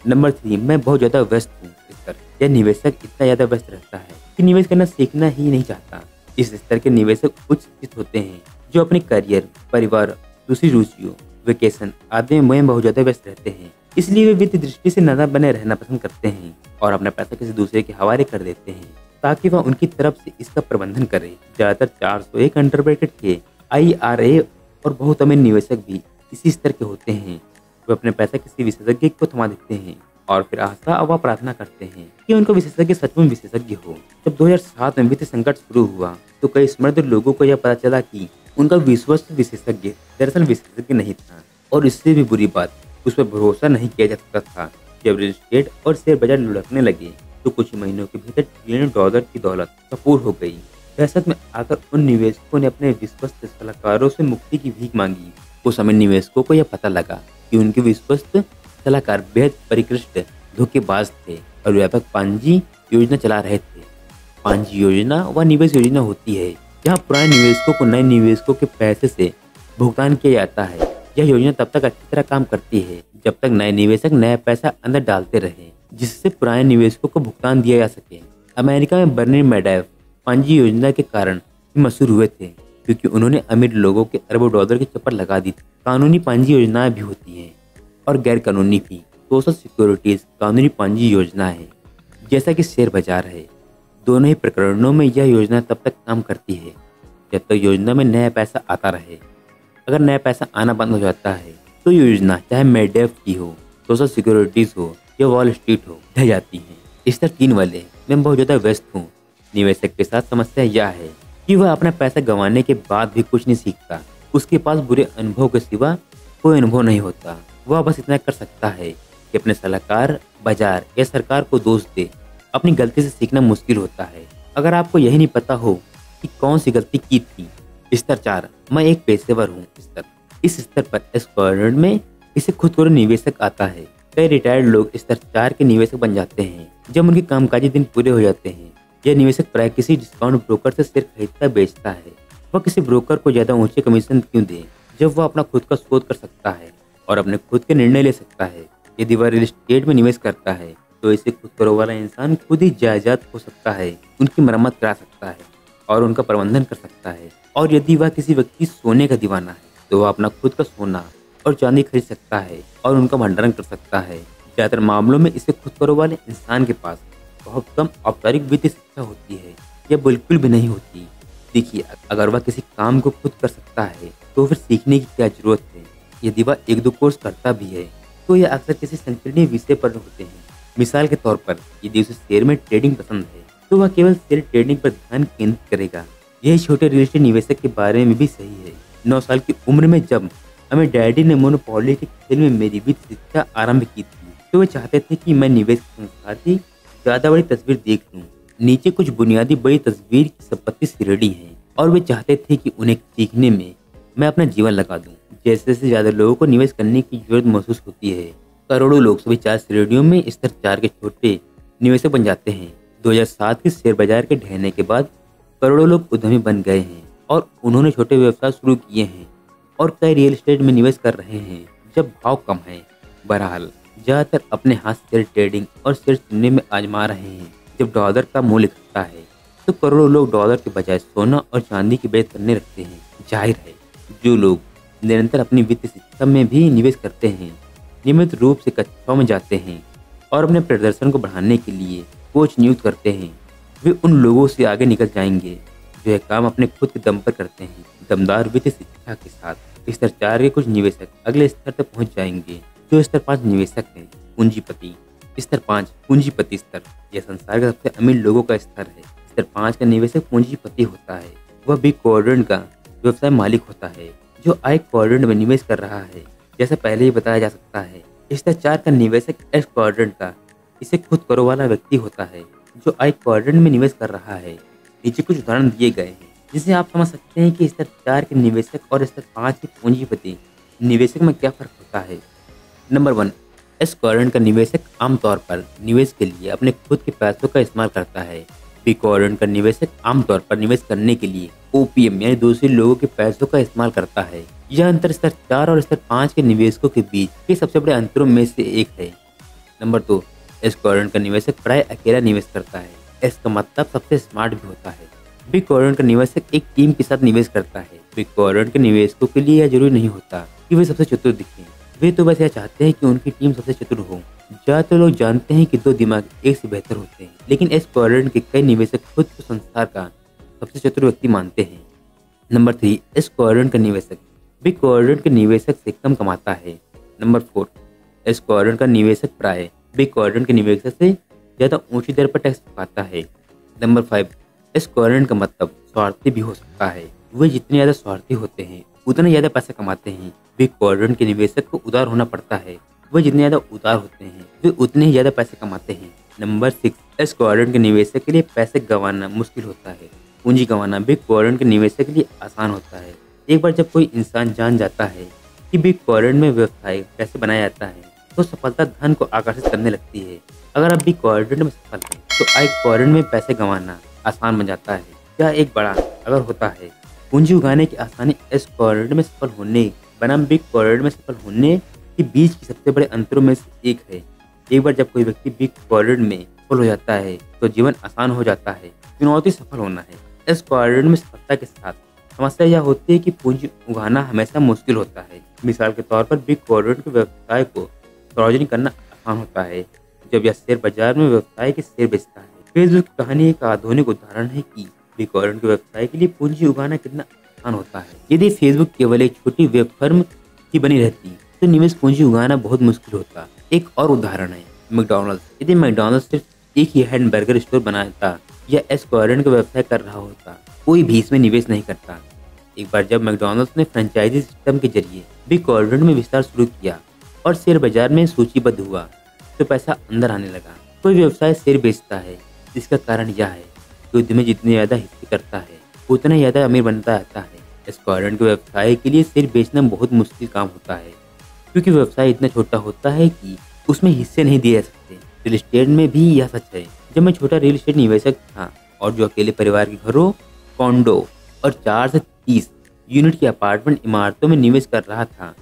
नंबर 3, मैं बहुत ज्यादा व्यस्त हूँ। इस स्तर यह निवेशक इतना ज्यादा व्यस्त रहता है कि निवेश करना सीखना ही नहीं चाहता। इस स्तर के निवेशक उच्च शिक्षित होते हैं जो अपने करियर, परिवार, दूसरी रुचियों, वेकेशन आदि में बहुत ज्यादा व्यस्त रहते हैं। इसलिए वे वित्तीय दृष्टि से नजर बने रहना पसंद करते हैं और अपना पैसा किसी दूसरे के हवाले कर देते हैं ताकि वह उनकी तरफ से इसका प्रबंधन करे। ज्यादातर 401 अंडरब्रैकेट के IRA और बहुत अमीर निवेशक भी इसी स्तर के होते हैं। वे अपने पैसा किसी विशेषज्ञ को थमा देते हैं और फिर आशा व प्रार्थना करते हैं कि उनका विशेषज्ञ सचमुच विशेषज्ञ हो। जब 2007 में वित्तीय संकट शुरू हुआ तो कई समृद्ध लोगों को यह पता चला कि उनका विश्वस्त विशेषज्ञ दरअसल विशेषज्ञ नहीं था, और इससे भी बुरी बात, उस पर भरोसा नहीं किया जा सकता था। जब रियल एस्टेट और शेयर बाजार लुढ़कने लगे तो कुछ महीनों के भीतर $1 ट्रिलियन की दौलत कपूर हो गई। दहशत में आकर उन निवेशकों ने अपने विश्वस्त सलाहकारों से मुक्ति की भीख मांगी। उस समय निवेशकों को यह पता लगा कि उनके विश्वस्त सलाहकार बेहद परिष्कृत धोखेबाज थे और व्यापक पांजी योजना चला रहे थे। पांजी योजना व निवेश योजना होती है जहां पुराने निवेशकों को नए निवेशकों के पैसे से भुगतान किया जाता है। यह योजना तब तक अच्छी तरह काम करती है जब तक नए निवेशक नया पैसा अंदर डालते रहे जिससे पुराने निवेशकों को भुगतान दिया जा सके। अमेरिका में बर्नी मैडॉफ पांजी योजना के कारण मशहूर हुए थे क्योंकि उन्होंने अमीर लोगों के अरबों डॉलर की चप्पल लगा दी थी। कानूनी पांजी योजनाएं भी होती हैं और गैर कानूनी भी। सोशल सिक्योरिटीज कानूनी पांजी योजना है जैसा कि शेयर बाजार है। दोनों ही प्रकरणों में यह योजना तब तक काम करती है जब तक योजना में नया पैसा आता रहे। अगर नया पैसा आना बंद हो जाता है तो योजना चाहे मैडॉफ की हो, सोशल सिक्योरिटीज हो या वॉल स्ट्रीट हो ढह जाती है। इस तरह तीन वाले मैं बहुत ज़्यादा व्यस्त हूँ। निवेशक के साथ समस्या यह है कि वह अपना पैसा गंवाने के बाद भी कुछ नहीं सीखता। उसके पास बुरे अनुभव के सिवा कोई अनुभव नहीं होता। वह बस इतना कर सकता है कि अपने सलाहकार, बाजार या सरकार को दोष दे। अपनी गलती से सीखना मुश्किल होता है अगर आपको यही नहीं पता हो कि कौन सी गलती की थी। स्तर 4 मैं एक पेशेवर हूँ। इस स्तर पर एक्सपर्ट में इसे खुद को निवेशक आता है। कई रिटायर्ड लोग स्तर 4 के निवेशक बन जाते हैं जब उनके कामकाजी दिन पूरे हो जाते हैं। यह निवेशक प्राय किसी डिस्काउंट ब्रोकर से शेयर खरीदता बेचता है। वह किसी ब्रोकर को ज्यादा ऊंचे कमीशन क्यों दे जब वह अपना खुद का शोध कर सकता है और अपने खुद के निर्णय ले सकता है। यदि वह रियल एस्टेट में निवेश करता है तो इसे खुद करो वाला इंसान खुद ही जायदाद हो सकता है, उनकी मरम्मत करा सकता है और उनका प्रबंधन कर सकता है। और यदि वह किसी व्यक्ति सोने का दीवाना है तो वह अपना खुद का सोना और चांदी खरीद सकता है और उनका भंडारण कर सकता है। ज्यादातर मामलों में इसे खुद करो वाले इंसान के पास बहुत कम औपचारिक वित्तीय शिक्षा होती है या बिल्कुल भी नहीं होती। देखिए, अगर वह किसी काम को खुद कर सकता है तो फिर सीखने की क्या जरूरत है। यदि वह एक दो कोर्स करता भी है तो यह अक्सर किसी संकीर्ण विषय पर होते हैं। मिसाल के तौर पर यदि उसे शेयर में ट्रेडिंग पसंद है तो वह केवल शेयर ट्रेडिंग पर ध्यान केंद्रित करेगा। यह छोटे रियल एस्टेट निवेशक के बारे में भी सही है। 9 साल की उम्र में जब हमें डैडी ने मोनोपोली के खेल में मेरी वित्तीय शिक्षा आरम्भ की थी तो वे चाहते थे कि मैं निवेश संस्था की ज्यादा बड़ी तस्वीर देख लूं। नीचे कुछ बुनियादी बड़ी तस्वीर की संपत्ति श्रेणी है और वे चाहते थे कि उन्हें सीखने में मैं अपना जीवन लगा दूं। जैसे जैसे ज्यादा लोगों को निवेश करने की जरूरत महसूस होती है, करोड़ों लोग सभी 4 श्रेणियों में स्तर 4 के छोटे निवेशक बन जाते हैं। 2007 के शेयर बाजार के ढहने के बाद करोड़ों लोग उद्यमी बन गए हैं और उन्होंने छोटे व्यवसाय शुरू किए हैं और कई रियल एस्टेट में निवेश कर रहे हैं जब भाव कम है। बहरहाल ज्यादातर अपने हाथ शेयर ट्रेडिंग और शेयर चुनने में आजमा रहे हैं। जब डॉलर का मूल्य घटता है तो करोड़ों लोग डॉलर के बजाय सोना और चांदी की बेच करने रखते हैं। जाहिर है, जो लोग निरंतर अपनी वित्तीय शिक्षा में भी निवेश करते हैं नियमित रूप से कक्षाओं में जाते हैं और अपने प्रदर्शन को बढ़ाने के लिए कोच नियुक्त करते हैं वे उन लोगों से आगे निकल जाएंगे जो यह काम अपने खुद के दम पर करते हैं। दमदार वित्तीय शिक्षा के साथ स्तर 4 के कुछ निवेशक अगले स्तर तक पहुँच जाएंगे। जो स्तर 5 निवेशक हैं, पूंजीपति। स्तर 5 पूंजीपति स्तर यह संसार का सबसे अमीर लोगों का स्तर है। स्तर 5 का निवेशक पूंजीपति होता है। वह बी क्वाड्रेंट का व्यवसाय मालिक होता है जो आई क्वाड्रेंट में निवेश कर रहा है जैसा पहले ही बताया जा सकता है। स्तर 4 का निवेशक एस क्वाड्रेंट का इसे खुद करो वाला व्यक्ति होता है जो आई क्वाड्रेंट में निवेश कर रहा है। नीचे कुछ उदाहरण दिए गए हैं जिससे आप समझ सकते हैं कि स्तर 4 के निवेशक और स्तर 5 के पूंजीपति निवेशक में क्या फर्क होता है। नंबर 1, एस क्वाड्रेंट का निवेशक आमतौर पर निवेश के लिए अपने खुद के पैसों का इस्तेमाल करता है। बी क्वाड्रेंट का निवेशक आमतौर पर निवेश करने के लिए ओपीएम यानी दूसरे लोगों के पैसों का इस्तेमाल करता है। यह अंतर स्तर 4 और स्तर 5 के निवेशकों के बीच के सबसे बड़े अंतरों में से एक है। नंबर 2, एस क्वाड्रेंट का निवेशक प्राय अकेला निवेश करता है। एस का मतलब सबसे स्मार्ट भी होता है। बी क्वाड्रेंट का निवेशक एक टीम के साथ निवेश करता है। बी क्वाड्रेंट के निवेशकों के लिए यह जरूरी नहीं होता कि वे सबसे चतुर दिखें। वे तो बस यह चाहते हैं कि उनकी टीम सबसे चतुर हो। ज्यादातर लोग जानते हैं कि 2 दिमाग एक से बेहतर होते हैं, लेकिन एस क्वाड्रेंट के कई निवेशक खुद को संसार का सबसे चतुर व्यक्ति मानते हैं। नंबर 3, एस क्वाड्रेंट का निवेशक बी क्वाड्रेंट के निवेशक से कम कमाता है। नंबर 4, एस क्वाड्रेंट का निवेशक प्राय बी क्वाड्रेंट के निवेशक से ज़्यादा ऊँची दर पर टैक्स चुकाता है। नंबर 5, एस क्वाड्रेंट का मतलब स्वार्थी भी हो सकता है। वे जितने ज़्यादा स्वार्थी होते हैं उतना ज़्यादा पैसा कमाते हैं। बी क्वाड्रेंट के निवेशक को उदार होना पड़ता है। वे जितने ज़्यादा उदार होते हैं वे उतने ही ज़्यादा पैसे कमाते हैं। नंबर 6, एस क्वाड्रेंट के निवेशक के लिए पैसे गंवाना मुश्किल होता है। पूंजी गंवाना बी क्वाड्रेंट के निवेशक के लिए आसान होता है। एक बार जब कोई इंसान जान जाता है कि बी क्वाड्रेंट में व्यवसाय कैसे बनाया जाता है तो सफलता धन को आकर्षित करने लगती है। अगर आप भी कोऑर्डिनेट में सफल हैं तो आई कोऑर्डिनेट में पैसे गंवाना आसान बन जाता है। यह एक बड़ा अगर होता है। पूंजी उगाने की आसानी एस कोऑर्डिनेट में सफल होने बनाम बी कोऑर्डिनेट में सफल होने के बीच के सबसे बड़े अंतरों में से एक है। एक बार जब कोई व्यक्ति बी कोऑर्डिनेट में सफल हो जाता है तो जीवन आसान हो जाता है। चुनौती सफल होना है। एस कोऑर्डिनेट में सफलता के साथ समस्या यह होती है कि पूंजी उगाना हमेशा मुश्किल होता है। मिसाल के तौर पर बिग कॉर्पोरेट के व्यवसाय को सार्वजनिक करना आसान होता है जब यह शेयर बाजार में व्यवसाय के शेयर बेचता है। फेसबुक की कहानी एक आधुनिक उदाहरण है कि बिग कॉर्पोरेट के व्यवसाय के लिए पूंजी उगाना कितना आसान होता है। यदि फेसबुक केवल एक छोटी वेब फर्म की बनी रहती तो निवेश पूंजी उगाना बहुत मुश्किल होता। एक और उदाहरण है मैकडोनल्ड्स। यदि मैकडोनल्ड्स सिर्फ एक ही हैंडबर्गर स्टोर बनाता या एस कॉर्पोरेट का व्यवसाय कर रहा होता, कोई भी इसमें निवेश नहीं करता। एक बार जब मैकडोनल्ड्स ने फ्रेंचाइजी सिस्टम के जरिए बिग कॉर्पोरेट में विस्तार शुरू किया और शेयर बाजार में सूचीबद्ध हुआ तो पैसा अंदर आने लगा। कोई व्यवसाय शेयर बेचता है, इसका कारण यह है कि उद्यमी जितने ज़्यादा हिस्से करता है उतना ज़्यादा अमीर बनता रहता है। इस कॉर्पोरेट के व्यवसाय के लिए शेयर बेचना बहुत मुश्किल काम होता है क्योंकि व्यवसाय इतना छोटा होता है कि उसमें हिस्से नहीं दिए जा सकते। रियल इस्टेट में भी यह सच है। जब मैं छोटा रियल इस्टेट निवेशक था और जो अकेले परिवार के घरों, कॉन्डो और 4 से 30 यूनिट की अपार्टमेंट इमारतों में निवेश कर रहा था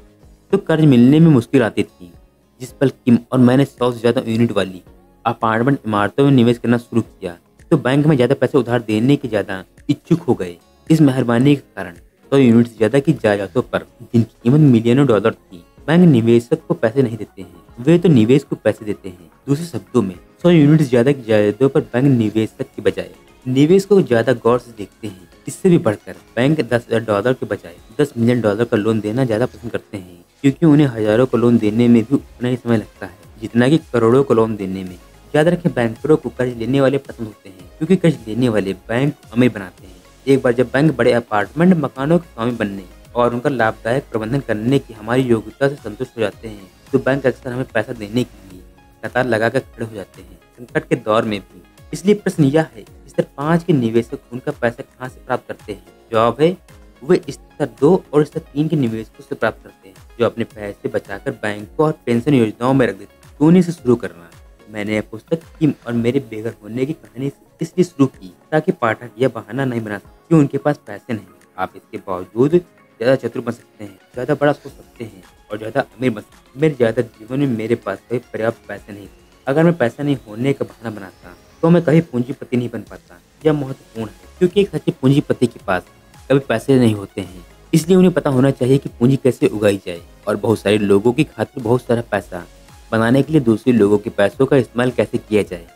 तो कर्ज मिलने में मुश्किल आती थी। जिस पल किम और मैंने 100 से ज़्यादा यूनिट वाली अपार्टमेंट इमारतों में निवेश करना शुरू किया तो बैंक में ज़्यादा पैसे उधार देने के ज़्यादा इच्छुक हो गए। इस मेहरबानी के कारण 100 यूनिट से ज़्यादा की जायदादों पर जिनकी कीमत मिलियनों डॉलर थी, बैंक निवेशक को पैसे नहीं देते हैं, वे तो निवेश को पैसे देते हैं। दूसरे शब्दों में 100 यूनिट से ज़्यादा की जायदादों पर बैंक निवेशक के बजाय निवेश को ज़्यादा गौर से देखते हैं। इससे भी बढ़कर बैंक $10,000 के बजाय $10 मिलियन का लोन देना ज़्यादा पसंद करते हैं क्योंकि उन्हें हजारों का लोन देने में भी उतना ही समय लगता है जितना कि करोड़ों का लोन देने में। याद रखें, बैंकरों को कर्ज लेने वाले पसंद होते हैं क्योंकि कर्ज लेने वाले बैंक अमीर बनाते हैं। एक बार जब बैंक बड़े अपार्टमेंट मकानों के स्वामी बनने और उनका लाभदायक प्रबंधन करने की हमारी योग्यता से संतुष्ट हो जाते हैं तो बैंक अक्सर हमें पैसा देने के लिए कतार लगाकर खड़े हो जाते हैं, संकट के दौर में भी। इसलिए प्रश्न यह है, स्तर 5 के निवेशक उनका पैसा कहाँ से प्राप्त करते हैं? जवाब है, वे स्तर 2 और स्तर 3 के निवेशकों से प्राप्त करते हैं जो अपने पैसे बचाकर बैंकों और पेंशन योजनाओं में रख देते हैं। उन्हीं से शुरू करना। मैंने यह पुस्तक किम और मेरे बेघर होने की कहानी इसलिए शुरू की ताकि पाठक यह बहाना नहीं बना सके कि उनके पास पैसे नहीं। आप इसके बावजूद ज़्यादा चतुर बन सकते हैं, ज़्यादा बड़ा सोच सकते हैं और ज़्यादा अमीर बन सकते हैं। मेरे ज़्यादा जीवन में मेरे पास कभी पर्याप्त पैसे नहीं। अगर मैं पैसा नहीं होने का बहाना बनाता तो मैं कभी पूंजीपति नहीं बन पाता। यह महत्वपूर्ण है क्योंकि एक सच्चे पूंजीपति के पास कभी पैसे नहीं होते हैं, इसलिए उन्हें पता होना चाहिए कि पूंजी कैसे उगाई जाए। और बहुत सारे लोगों की खातिर बहुत सारा पैसा बनाने के लिए दूसरे लोगों के पैसों का इस्तेमाल कैसे किया जाए,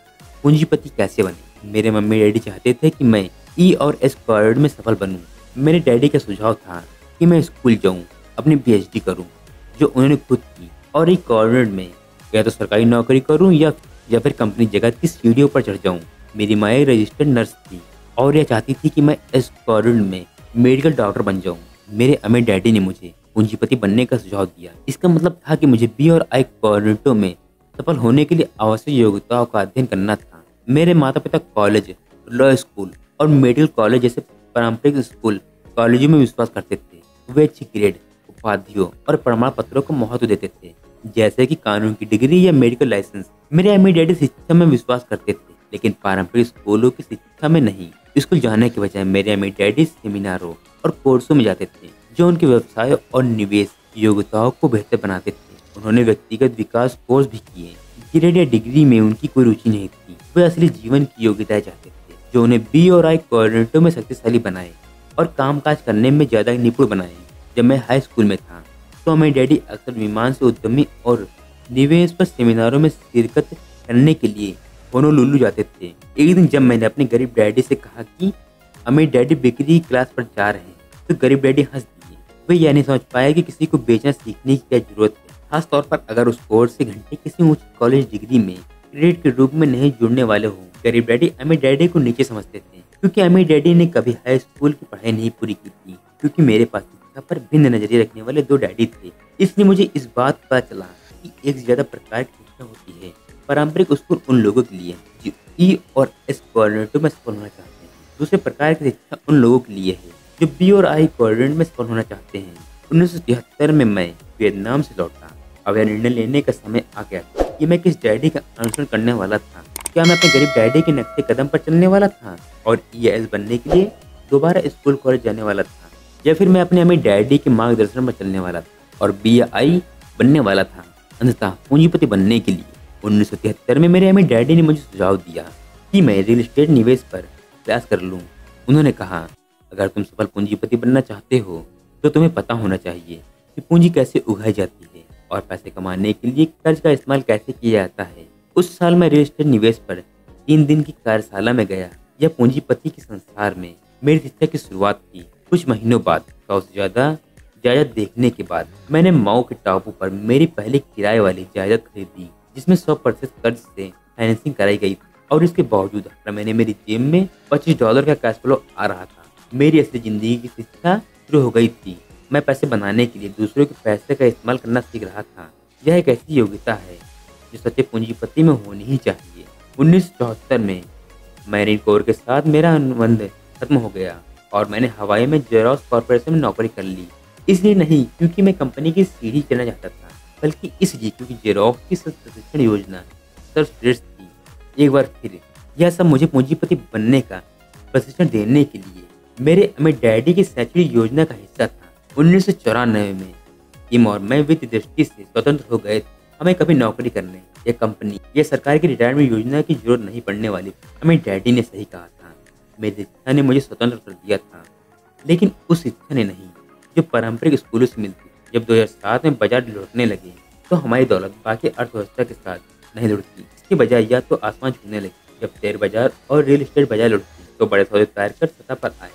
पूंजीपति कैसे बने। मेरे मम्मी डैडी चाहते थे कि मैं ई और एस कॉर्पोरेट में सफल बनूँ। मेरे डैडी का सुझाव था कि मैं स्कूल जाऊँ, अपनी PhD करूँ जो उन्होंने खुद की, और ई कॉर्पोरेट में या तो सरकारी नौकरी करूँ या फिर कंपनी जगत की सीढ़ियों पर चढ़ जाऊँ। मेरी माँ एक रजिस्टर्ड नर्स थी और यह चाहती थी कि मैं एस कॉर्पोरेट में मेडिकल डॉक्टर बन जाऊँ। मेरे अमीर डैडी ने मुझे पूंजीपति बनने का सुझाव दिया। इसका मतलब था कि मुझे बी और आई कोऑर्डिनेटों में सफल होने के लिए आवश्यक योग्यताओं का अध्ययन करना था। मेरे माता पिता कॉलेज, लॉ स्कूल और मेडिकल कॉलेज जैसे पारंपरिक स्कूल कॉलेजों में विश्वास करते थे। वे अच्छी ग्रेड, उपाधियों और प्रमाण पत्रों को महत्व देते थे जैसे कि कानून की डिग्री या मेडिकल लाइसेंस। मेरे अमीर डैडी शिक्षा में विश्वास करते थे लेकिन पारंपरिक स्कूलों की शिक्षा में नहीं। स्कूल जाने के बजाय मेरे अमीर डैडी सेमिनारों और कोर्सों में जाते थे जो उनके व्यवसाय और निवेश योग्यताओं को बेहतर बनाते थे। उन्होंने व्यक्तिगत विकास कोर्स भी किए। ग्रेड या डिग्री में उनकी कोई रुचि नहीं थी। वे असली जीवन की योग्यताएं चाहते थे जो उन्हें बी और आई कोऑर्डिनेटों में शक्तिशाली बनाए और कामकाज करने में ज़्यादा निपुण बनाए। जब मैं हाई स्कूल में था तो मेरे डैडी अक्सर विमान से उद्यमी और निवेश पर सेमिनारों में शिरकत करने के लिए होनोलुलु जाते थे। एक दिन जब मैंने अपने गरीब डैडी से कहा कि अमीर डैडी बिक्री क्लास पर जा रहे हैं तो गरीब डैडी हंस दिए। वे यह नहीं समझ पाया कि किसी को बेचना सीखने की क्या जरूरत है, खासतौर पर अगर उस कोर्स से घंटे किसी उच्च कॉलेज डिग्री में क्रेडिट के रूप में नहीं जुड़ने वाले हों। गरीब डैडी अमीर डैडी को नीचे समझते थे क्योंकि अमीर डैडी ने कभी हाई स्कूल की पढ़ाई नहीं पूरी की थी। क्योंकि मेरे पास शिक्षा पर भिन्न नजरिए रखने वाले 2 डैडी थे, इसलिए मुझे इस बात पता चला कि एक से ज़्यादा प्रकार की शिक्षा होती है। पारंपरिक स्कूल उन लोगों के लिए जो ई और एस कोऑर्डिनेटों में सफल होना चाहते हैं। दूसरे प्रकार की शिक्षा उन लोगों के लिए है जो बी और आई कोऑर्डिनेट में सफल होना चाहते हैं। 1973 में मैं वियतनाम से लौटा अब निर्णय लेने का समय आ गया कि मैं किस डैडी का अनुसरण करने वाला था। क्या मैं अपने गरीब डैडी के नक्शे कदम पर चलने वाला था और EIS बनने के लिए दोबारा स्कूल कॉलेज जाने वाला था, या फिर मैं अपने अमीर डैडी के मार्गदर्शन पर चलने वाला था और BI बनने वाला था, अंततः पूंजीपति बनने के लिए। 1973 में मेरे अमीर डैडी ने मुझे सुझाव दिया कि मैं रियल इस्टेट निवेश पर प्रयास कर लूँ। उन्होंने कहा, अगर तुम सफल पूंजीपति बनना चाहते हो तो तुम्हें पता होना चाहिए कि पूंजी कैसे उगाई जाती है और पैसे कमाने के लिए कर्ज का इस्तेमाल कैसे किया जाता है। उस साल मैं रियल इस्टेट निवेश पर 3 दिन की कार्यशाला में गया। यह पूंजीपति के संसार में मेरी शिक्षा की शुरुआत थी। कुछ महीनों बाद 100 से ज़्यादा जायदाद देखने के बाद मैंने माओ के टापू पर मेरी पहली किराए वाली जायदाद खरीदी, जिसमें 100% कर्ज से फाइनेंसिंग कराई गई थी। और इसके बावजूद हर महीने मेरी जेब में $25 का कैश फ्लो आ रहा था। मेरी असली जिंदगी की शिक्षा शुरू हो गई थी। मैं पैसे बनाने के लिए दूसरों के पैसे का इस्तेमाल करना सीख रहा था। यह एक ऐसी योग्यता है जो सच्चे पूंजीपति में होनी ही चाहिए। 1974 में मैरिन कौर के साथ मेरा अनुबंध खत्म हो गया और मैंने हवाई में जेरॉक्स कॉर्पोरेशन में नौकरी कर ली। इसलिए नहीं क्योंकि मैं कंपनी की सीढ़ी चलना चाहता था, बल्कि इसलिए क्योंकि जेरॉक्स की प्रशिक्षण योजना सर्वश्रेष्ठ थी। एक बार फिर यह सब मुझे पूंजीपति बनने का प्रशिक्षण देने के लिए मेरे अमीर डैडी की शैक्षणिक योजना का हिस्सा था। 1994 में टीम और मैं वित्तीय दृष्टि से स्वतंत्र हो गए। हमें कभी नौकरी करने या कंपनी या सरकार की रिटायरमेंट योजना की जरूरत नहीं पड़ने वाली। अमीर डैडी ने सही कहा था, मेरी शिक्षा ने मुझे स्वतंत्र कर दिया था, लेकिन उस शिक्षा ने नहीं जो पारंपरिक स्कूलों से मिलती। जब 2007 में बाजार लौटने लगे तो हमारी दौलत बाकी अर्थव्यवस्था के साथ नहीं लुढ़की। इसके बजाय या तो आसमान छूने लगी। जब शेयर बाजार और रियल एस्टेट बाजार लुढ़की तो बड़े सौदे तैयार कर सतह पर आए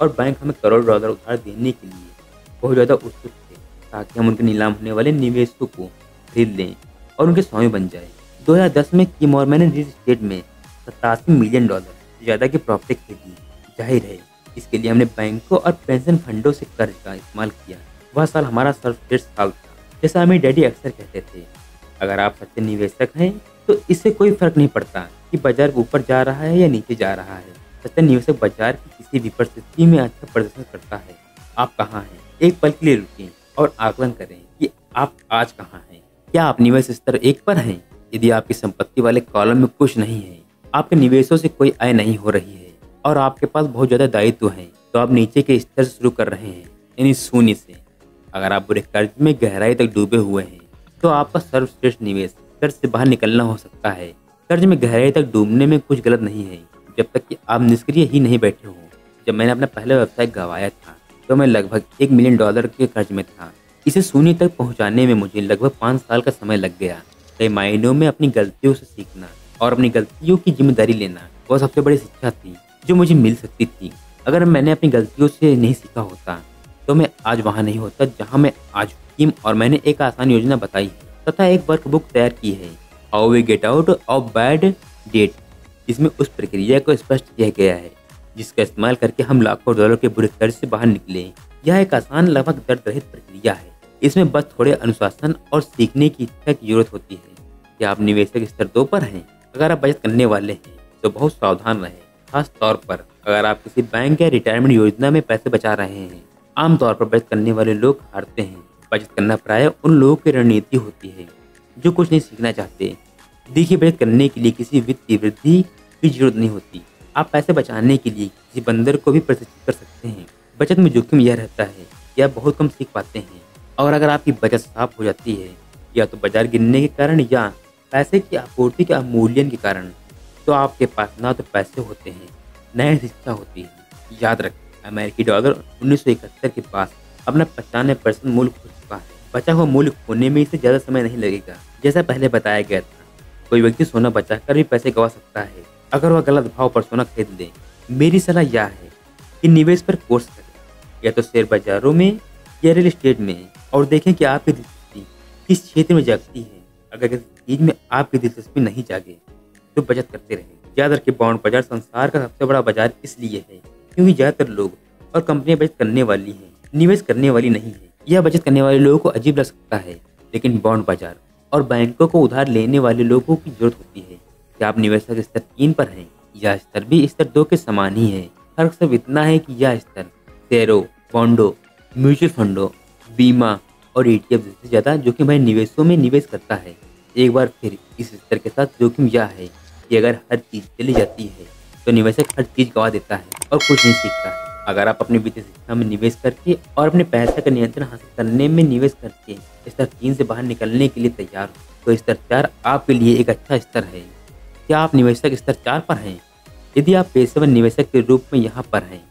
और बैंक हमें $1 करोड़ उधार देने के लिए बहुत ज़्यादा उत्सुक थे, ताकि हम उनके नीलाम होने वाले निवेशकों को खरीद लें और उनके स्वामी बन जाए। 2010 में किम और मैंने रियल एस्टेट में $87 मिलियन से ज़्यादा की प्रॉपर्टी खरीदी। जाहिर है इसके लिए हमने बैंकों और पेंशन फंडों से कर्ज का इस्तेमाल किया। वह साल हमारा सर्वश्रेष्ठ साल था। जैसा हमें डैडी अक्सर कहते थे, अगर आप सच्चे निवेशक हैं तो इससे कोई फर्क नहीं पड़ता कि बाजार ऊपर जा रहा है या नीचे जा रहा है। सच्चा निवेशक बाजार की किसी भी परिस्थिति में अच्छा प्रदर्शन करता है। आप कहाँ हैं? एक पल के लिए रुकें और आकलन करें कि आप आज कहाँ हैं। क्या आप निवेश स्तर 1 पर हैं? यदि आपकी संपत्ति वाले कॉलम में कुछ नहीं है, आपके निवेशों से कोई आय नहीं हो रही है और आपके पास बहुत ज़्यादा दायित्व हैं, तो आप नीचे के स्तर से शुरू कर रहे हैं, यानी शून्य से। अगर आप बुरे कर्ज में गहराई तक डूबे हुए हैं तो आपका सर्वश्रेष्ठ निवेश कर्ज से बाहर निकलना हो सकता है। कर्ज में गहराई तक डूबने में कुछ गलत नहीं है जब तक कि आप निष्क्रिय ही नहीं बैठे हों। जब मैंने अपना पहला व्यवसाय गंवाया था तो मैं लगभग $1 मिलियन के कर्ज में था। इसे शून्य तक पहुँचाने में मुझे लगभग 5 साल का समय लग गया। कई मायनों में अपनी गलतियों से सीखना और अपनी गलतियों की जिम्मेदारी लेना वह सबसे बड़ी शिक्षा थी जो मुझे मिल सकती थी। अगर मैंने अपनी गलतियों से नहीं सीखा होता तो मैं आज वहाँ नहीं होता जहाँ मैं आज। टीम और मैंने एक आसान योजना बताई है तथा एक वर्कबुक तैयार की है, how we get out of bad debt. इसमें उस प्रक्रिया को स्पष्ट किया गया है जिसका इस्तेमाल करके हम लाखों डॉलर के बुरे कर्ज से बाहर निकले। यह एक आसान लगभग दर्द रहित प्रक्रिया है। इसमें बस थोड़े अनुशासन और सीखने की इच्छा की जरूरत होती है। क्या आप निवेशक स्तर 2 पर हैं? अगर आप बचत करने वाले हैं तो बहुत सावधान रहें, खास तौर पर अगर आप किसी बैंक या रिटायरमेंट योजना में पैसे बचा रहे हैं। आमतौर पर बचत करने वाले लोग हारते हैं। बचत करना प्रायः उन लोगों की रणनीति होती है जो कुछ नहीं सीखना चाहते। देखिए, बचत करने के लिए किसी वित्तीय वृद्धि की जरूरत नहीं होती। आप पैसे बचाने के लिए किसी बंदर को भी प्रशिक्षित कर सकते हैं। बचत में जोखिम यह रहता है कि आप बहुत कम सीख पाते हैं, और अगर आपकी बचत साफ हो जाती है या तो बाजार गिरने के कारण या पैसे की आपूर्ति के अवमूल्यन के कारण, तो आपके पास ना तो पैसे होते हैं न शिक्षा होती है। याद रखें, अमेरिकी डॉलर 1971 के पास अपना 95% मूल्य खो चुका है। बचा हुआ मूल्य खोने में इससे ज़्यादा समय नहीं लगेगा। जैसा पहले बताया गया था, कोई व्यक्ति सोना बचाकर भी पैसे गंवा सकता है अगर वह गलत भाव पर सोना खरीद ले। मेरी सलाह यह है कि निवेश पर कोर्स करें, या तो शेयर बाजारों में या रियल इस्टेट में, और देखें कि आपकी दिलचस्पी किस क्षेत्र में जागती है। अगर किसी चीज़ में आपकी दिलचस्पी नहीं जागे तो बचत करते रहें। ज़्यादातर के बॉन्ड बाजार संसार का सबसे बड़ा बाजार इसलिए है क्योंकि ज़्यादातर लोग और कंपनियां बचत करने वाली हैं, निवेश करने वाली नहीं है। यह बचत करने वाले लोगों को अजीब लग सकता है, लेकिन बॉन्ड बाजार और बैंकों को उधार लेने वाले लोगों की जरूरत होती है। क्या आप निवेशक स्तर 3 पर हैं? यह स्तर भी स्तर 2 के समान ही है। फर्क सिर्फ इतना है कि यह स्तर शेयरों, बॉन्डों, म्यूचुअल फंडों, बीमा और ETF जैसे ज़्यादा जोखिम भरे निवेशों में निवेश करता है। एक बार फिर इस स्तर के साथ जोखिम यह है कि अगर हर चीज़ चली जाती है तो निवेशक हर चीज़ गंवा देता है और कुछ नहीं सीखता है। अगर आप अपनी वित्तीय शिक्षा में निवेश करके और अपने पैसे का नियंत्रण हासिल करने में निवेश करके स्तर 3 से बाहर निकलने के लिए तैयार हो तो स्तर 4 आपके लिए एक अच्छा स्तर है। क्या आप निवेशक स्तर 4 पर हैं? यदि आप पेशेवर निवेशक के रूप में यहाँ पर हैं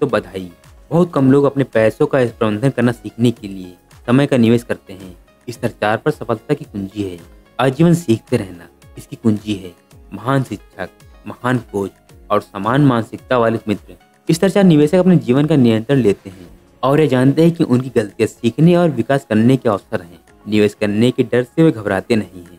तो बधाई। बहुत कम लोग अपने पैसों का प्रबंधन करना सीखने के लिए समय का निवेश करते हैं। स्तर 4 पर सफलता की कुंजी है आजीवन सीखते रहना। इसकी कुंजी है महान शिक्षक, महान कोच और समान मानसिकता वाले मित्र। स्तर 4 निवेशक अपने जीवन का नियंत्रण लेते हैं और ये जानते हैं कि उनकी गलतियाँ सीखने और विकास करने के अवसर हैं। निवेश करने के डर से वे घबराते नहीं हैं,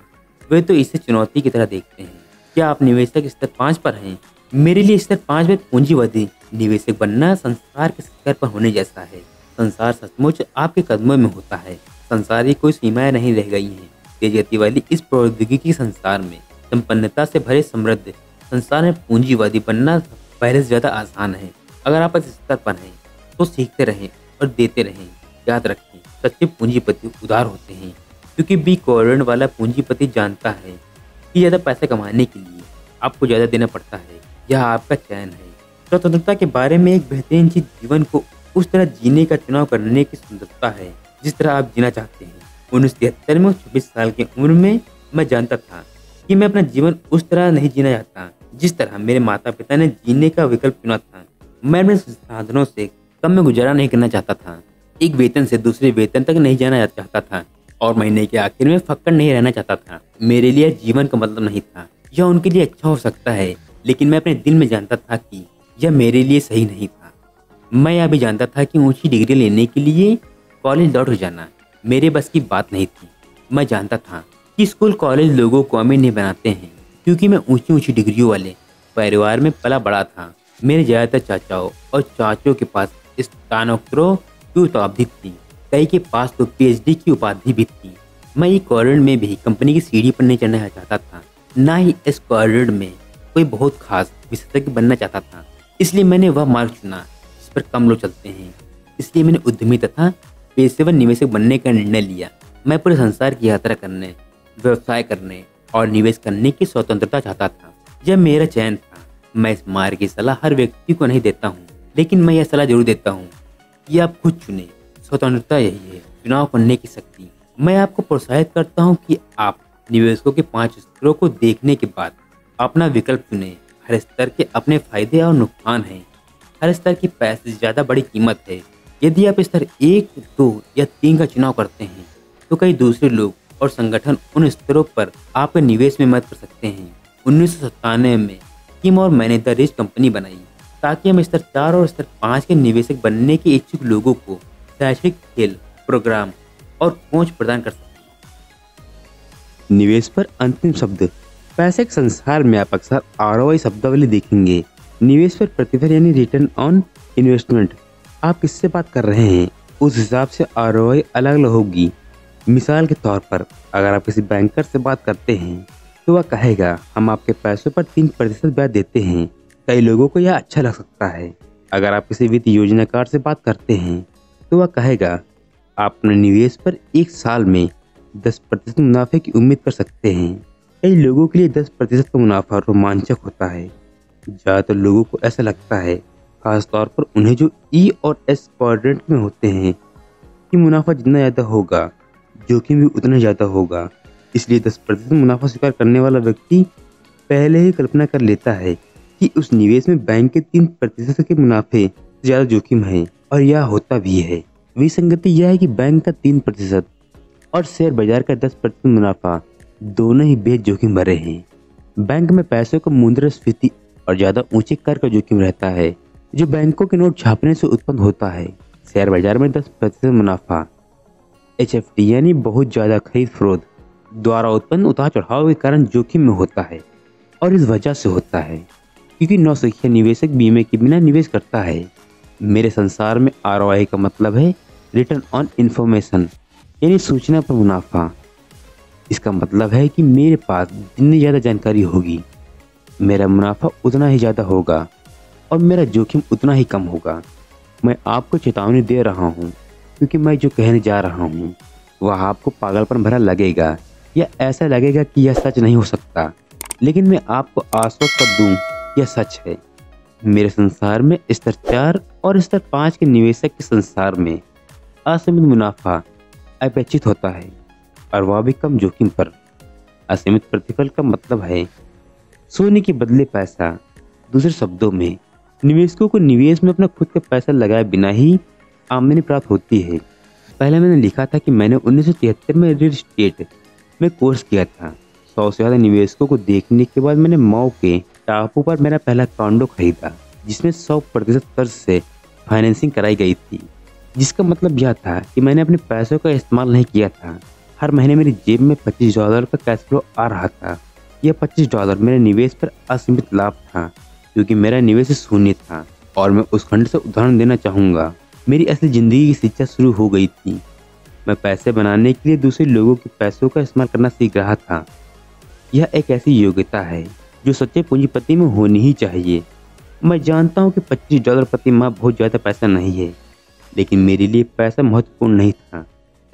वे तो इसे चुनौती की तरह देखते हैं। क्या आप निवेशक स्तर 5 पर हैं? मेरे लिए स्तर 5 में पूंजीवादी निवेशक बनना संसार के शिखर पर होने जैसा है। संसार सचमुच आपके कदमों में होता है। संसार की कोई सीमाएं नहीं रह गई हैं। तेज गति वाली इस प्रौद्योगिकी संसार में, संपन्नता से भरे समृद्ध संसार में पूंजीवादी बनना पहले से ज़्यादा आसान है। अगर आप इस स्तर पर हैं तो सीखते रहें और देते रहें। याद रखें, सच्चे पूंजीपति उदार होते हैं क्योंकि बी कॉर्पोरेट वाला पूंजीपति जानता है कि ज़्यादा पैसा कमाने के लिए आपको ज़्यादा देना पड़ता है। यह आपका चयन है। स्वतंत्रता के बारे में एक बेहतरीन चीज जीवन को उस तरह जीने का चुनाव करने की स्वतंत्रता है जिस तरह आप जीना चाहते हैं। 1973 में 26 साल की उम्र में मैं जानता था कि मैं अपना जीवन उस तरह नहीं जीना चाहता जिस तरह मेरे माता पिता ने जीने का विकल्प चुना था। मैं अपने साधनों से कम में गुजारा नहीं करना चाहता था। एक वेतन से दूसरे वेतन तक नहीं जाना चाहता था और महीने के आखिर में फक्कड़ नहीं रहना चाहता था। मेरे लिए जीवन का मतलब नहीं था। यह उनके लिए अच्छा हो सकता है लेकिन मैं अपने दिल में जानता था कि यह मेरे लिए सही नहीं था। मैं यह भी जानता था कि ऊंची डिग्री लेने के लिए कॉलेज लौट जाना मेरे बस की बात नहीं थी। मैं जानता था कि स्कूल कॉलेज लोगों को अमीर नहीं बनाते हैं क्योंकि मैं ऊंची ऊंची डिग्रियों वाले परिवार में पला बड़ा था। मेरे ज़्यादातर चाचाओं और चाचों के पास स्नातकोत्तर की उपाधि थी, कई के पास तो PhD की उपाधि भी थी। मैं एक कॉरिडोर में भी कंपनी की सीढ़ी पर नहीं चढ़ना चाहता था, ना ही इस कॉरिडोर में कोई बहुत खास विशेषज्ञ बनना चाहता था। इसलिए मैंने वह मार्ग चुना जिस पर कम लोग चलते हैं। इसलिए मैंने उद्यमी तथा पेशेवर निवेशक बनने का निर्णय लिया। मैं पूरे संसार की यात्रा करने, व्यवसाय करने और निवेश करने की स्वतंत्रता चाहता था। यह मेरा चयन था। मैं इस मार्ग की सलाह हर व्यक्ति को नहीं देता हूँ, लेकिन मैं यह सलाह जरूर देता हूँ कि आप खुद चुने। स्वतंत्रता यही है, चुनाव करने की शक्ति। मैं आपको प्रोत्साहित करता हूँ कि आप निवेशकों के 5 स्तरों को देखने के बाद अपना विकल्प चुने। हर स्तर के अपने फायदे और नुकसान हैं। हर स्तर की पैसे से ज़्यादा बड़ी कीमत है। यदि आप स्तर 1, 2 या 3 का चुनाव करते हैं तो कई दूसरे लोग और संगठन उन स्तरों पर आपके निवेश में मदद कर सकते हैं। 1997 में किम और मैंने द रिच कंपनी बनाई ताकि हम स्तर 4 और स्तर 5 के निवेशक बनने के इच्छुक लोगों को शैक्षिक, खेल, प्रोग्राम और कोच प्रदान कर सकें। निवेश पर अंतिम शब्द। पैसे के संसार में आप अक्सर ROI शब्दावली देखेंगे। निवेश पर प्रतिफल यानी रिटर्न ऑन इन्वेस्टमेंट। आप किससे बात कर रहे हैं उस हिसाब से ROI अलग अलग होगी। मिसाल के तौर पर अगर आप किसी बैंकर से बात करते हैं तो वह कहेगा हम आपके पैसों पर 3% ब्याज देते हैं। कई लोगों को यह अच्छा लग सकता है। अगर आप किसी वित्त योजनाकार से बात करते हैं तो वह कहेगा आप अपने निवेश पर एक साल में 10% मुनाफे की उम्मीद कर सकते हैं। कई लोगों के लिए 10% का मुनाफा रोमांचक होता है। ज़्यादातर लोगों को ऐसा लगता है, खासतौर पर उन्हें जो E और S क्वाड्रेंट में होते हैं, कि मुनाफा जितना ज़्यादा होगा जोखिम भी उतना ज़्यादा होगा। इसलिए 10% मुनाफा स्वीकार करने वाला व्यक्ति पहले ही कल्पना कर लेता है कि उस निवेश में बैंक के 3% के मुनाफे से ज़्यादा जोखिम है, और यह होता भी है। विसंगति यह है कि बैंक का 3% और शेयर बाजार का 10% मुनाफा दोनों ही बेहद जोखिम भरे हैं। बैंक में पैसों का मुद्रास्फीति और ज़्यादा ऊंचे कर का जोखिम रहता है जो बैंकों के नोट छापने से उत्पन्न होता है। शेयर बाजार में 10% मुनाफा HFT यानी बहुत ज़्यादा खरीद फरोख्त द्वारा उत्पन्न उतार चढ़ाव के कारण जोखिम में होता है, और इस वजह से होता है क्योंकि नौसिखिया निवेशक बीमे के बिना निवेश करता है। मेरे संसार में ROI का मतलब है रिटर्न ऑन इन्फॉर्मेशन यानी सूचना पर मुनाफा। इसका मतलब है कि मेरे पास जितनी ज़्यादा जानकारी होगी मेरा मुनाफा उतना ही ज़्यादा होगा और मेरा जोखिम उतना ही कम होगा। मैं आपको चेतावनी दे रहा हूँ क्योंकि मैं जो कहने जा रहा हूँ वह आपको पागलपन भरा लगेगा या ऐसा लगेगा कि यह सच नहीं हो सकता, लेकिन मैं आपको आश्वस्त कर दूँ यह सच है। मेरे संसार में स्तर 4 और स्तर 5 के निवेशक के संसार में असीमित मुनाफा अपेक्षित होता है और वह भी कम जोखिम पर। असीमित प्रतिफल का मतलब है सोने के बदले पैसा। दूसरे शब्दों में निवेशकों को निवेश में अपना खुद का पैसा लगाए बिना ही आमदनी प्राप्त होती है। पहले मैंने लिखा था कि मैंने 1973 में रियल स्टेट में कोर्स किया था। 100 से ज़्यादा निवेशकों को देखने के बाद मैंने माओ के टापू पर मेरा पहला कॉन्डो खरीदा, जिसमें 100% कर्ज से फाइनेंसिंग कराई गई थी, जिसका मतलब यह था कि मैंने अपने पैसों का इस्तेमाल नहीं किया था। हर महीने मेरी जेब में $25 का कैश फ्लो आ रहा था। यह $25 मेरे निवेश पर असीमित लाभ था, क्योंकि मेरा निवेश शून्य था। और मैं उस खंड से उदाहरण देना चाहूँगा। मेरी असली ज़िंदगी की शिक्षा शुरू हो गई थी। मैं पैसे बनाने के लिए दूसरे लोगों के पैसों का इस्तेमाल करना सीख रहा था। यह एक ऐसी योग्यता है जो सच्चे पूंजीपति में होनी ही चाहिए। मैं जानता हूँ कि $25 प्रति माह बहुत ज़्यादा पैसा नहीं है, लेकिन मेरे लिए पैसा महत्वपूर्ण नहीं था।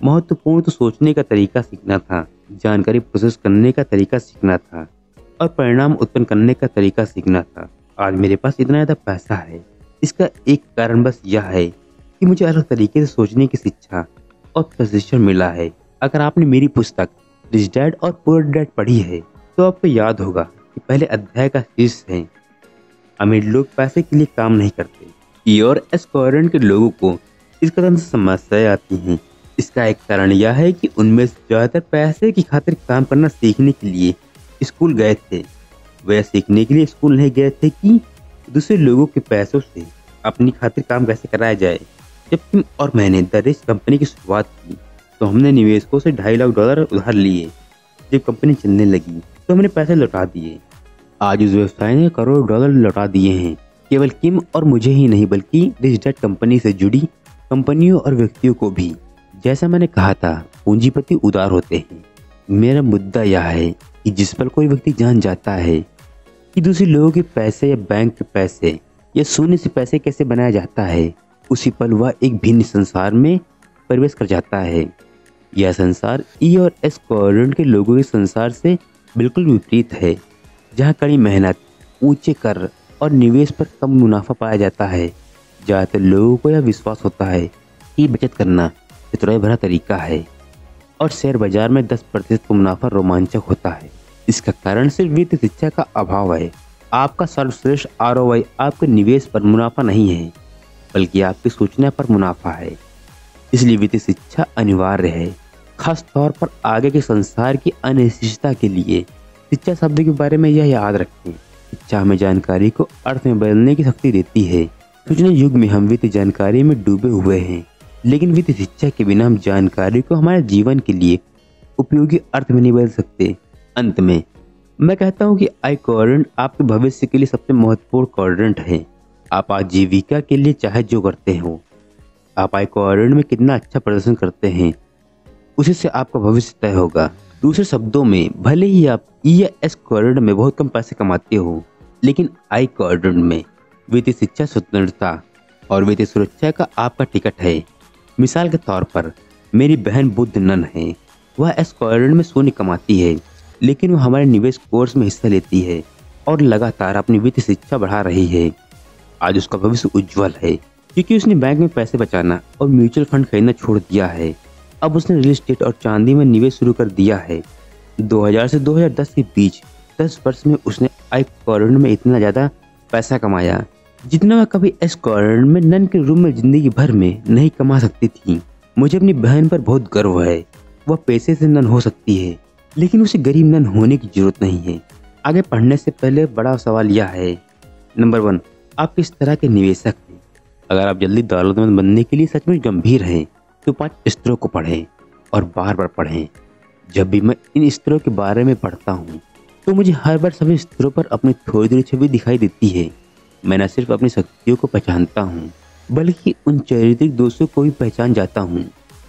महत्वपूर्ण तो सोचने का तरीका सीखना था, जानकारी प्रोसेस करने का तरीका सीखना था और परिणाम उत्पन्न करने का तरीका सीखना था। आज मेरे पास इतना ज़्यादा पैसा है, इसका एक कारण बस यह है कि मुझे अलग तरीके से सोचने की शिक्षा और प्रशिक्षण मिला है। अगर आपने मेरी पुस्तक रिच डैड और पुअर डैड पढ़ी है तो आपको याद होगा कि पहले अध्याय का शीर्ष है अमीर लोग पैसे के लिए काम नहीं करते। ई और एस क्वाड्रेंट के लोगों को इस कदम से समस्याएँ आती हैं। इसका एक कारण यह है कि उनमें ज़्यादातर पैसे की खातिर काम करना सीखने के लिए स्कूल गए थे। वह सीखने के लिए स्कूल नहीं गए थे कि दूसरे लोगों के पैसों से अपनी खातिर काम कैसे कराया जाए। जब तुम और मैंने द रिच कंपनी की शुरुआत की तो हमने निवेशकों से $2.5 लाख उधार लिए। जब कंपनी चलने लगी तो हमने पैसे लौटा दिए। आज उस व्यवसाय ने करोड़ों डॉलर लौटा दिए हैं। केवल किम और मुझे ही नहीं, बल्कि रिच डैड कंपनी से जुड़ी कंपनियों और व्यक्तियों को भी। जैसा मैंने कहा था, पूंजीपति उदार होते हैं। मेरा मुद्दा यह है कि जिस पर कोई व्यक्ति जान जाता है कि दूसरे लोगों के पैसे या बैंक के पैसे या सोने से पैसे कैसे बनाया जाता है, उसी पल वह एक भिन्न संसार में प्रवेश कर जाता है। यह संसार ई और एस क्वाड्रेंट के लोगों के संसार से बिल्कुल विपरीत है, जहाँ कड़ी मेहनत, ऊंचे कर और निवेश पर कम मुनाफा पाया जाता है। ज़्यादातर लोगों को यह विश्वास होता है कि बचत करना चतुराई भरा तरीका है और शेयर बाजार में 10% का मुनाफा रोमांचक होता है। इसका कारण सिर्फ वित्त शिक्षा का अभाव है। आपका सर्वश्रेष्ठ ROI आपके निवेश पर मुनाफा नहीं है, बल्कि आपके सोचने पर मुनाफा है। इसलिए वित्त शिक्षा अनिवार्य है, खास तौर पर आगे के संसार की अनिश्चितता के लिए। शिक्षा शब्द के बारे में यह याद रखें, शिक्षा हमें जानकारी को अर्थ में बदलने की शक्ति देती है। सूचना युग में हम वित्त जानकारी में डूबे हुए हैं, लेकिन वित्त शिक्षा के बिना हम जानकारी को हमारे जीवन के लिए उपयोगी अर्थ में नहीं बदल सकते। अंत में मैं कहता हूँ कि आई क्वाड्रेंट आपके भविष्य के लिए सबसे महत्वपूर्ण क्वाड्रेंट है। आप आजीविका के लिए चाहे जो करते हो, आप आई क्वाड्रेंट में कितना अच्छा प्रदर्शन करते हैं उसी से आपका भविष्य तय होगा। दूसरे शब्दों में, भले ही आप ई या एस क्वाड्रेंट में बहुत कम पैसे कमाते हो, लेकिन आई क्वाड्रेंट में वित्तीय शिक्षा, स्वतंत्रता और वित्तीय सुरक्षा का आपका टिकट है। मिसाल के तौर पर, मेरी बहन बुद्ध नन है। वह एस क्वाड्रेंट में सोने कमाती है, लेकिन वह हमारे निवेश कोर्स में हिस्सा लेती है और लगातार अपनी वित्तीय शिक्षा बढ़ा रही है। आज उसका भविष्य उज्जवल है, क्योंकि उसने बैंक में पैसे बचाना और म्यूचुअल फंड खरीदना छोड़ दिया है। अब उसने रियल एस्टेट और चांदी में निवेश शुरू कर दिया है। 2000 से 2010 के बीच 10 वर्ष में उसने आई क्वाड्रेंट में इतना ज़्यादा पैसा कमाया जितना मैं कभी एस क्वाड्रेंट में नन के रूम में ज़िंदगी भर में नहीं कमा सकती थी। मुझे अपनी बहन पर बहुत गर्व है। वह पैसे से नन हो सकती है, लेकिन उसे गरीब नन होने की ज़रूरत नहीं है। आगे पढ़ने से पहले बड़ा सवाल यह है, नंबर 1, आप किस तरह के निवेशक हैं? अगर आप जल्दी दौलतमंद बनने के लिए सच में गंभीर हैं तो 5 स्तरों को पढ़ें और बार बार पढ़ें। जब भी मैं इन स्तरों के बारे में पढ़ता हूँ तो मुझे हर बार सभी स्तरों पर अपनी थोड़ी छवि दिखाई देती है। मैं न सिर्फ अपनी शक्तियों को पहचानता हूँ, बल्कि उन चरित्रिक दोषों को भी पहचान जाता हूँ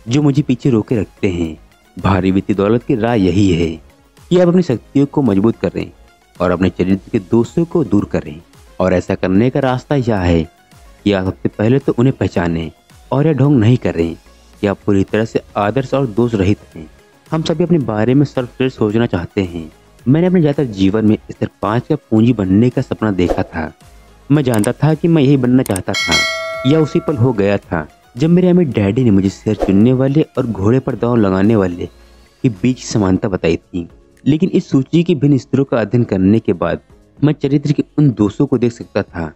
जो मुझे पीछे रोके रखते हैं। भारी वित्तीय दौलत की राय यही है कि आप अपनी शक्तियों को मजबूत करें और अपने चरित्र के दोषों को दूर करें। और ऐसा करने का रास्ता यह है कि आप सबसे पहले तो उन्हें पहचानें और यह ढोंग नहीं करें कि आप पूरी तरह से आदर्श और दोष रहित हैं। हम सभी अपने बारे में सर्वश्रेष्ठ सोचना चाहते हैं। मैंने अपने ज्यादातर जीवन में स्तर 5 का पूंजी बनने का सपना देखा था। मैं जानता था कि मैं यही बनना चाहता था, या उसी पल हो गया था जब मेरे अमीर डैडी ने मुझे शेर चुनने वाले और घोड़े पर दांव लगाने वाले के बीच समानता बताई थी। लेकिन इस सूची के भिन्न स्तरों का अध्ययन करने के बाद मैं चरित्र के उन दोषों को देख सकता था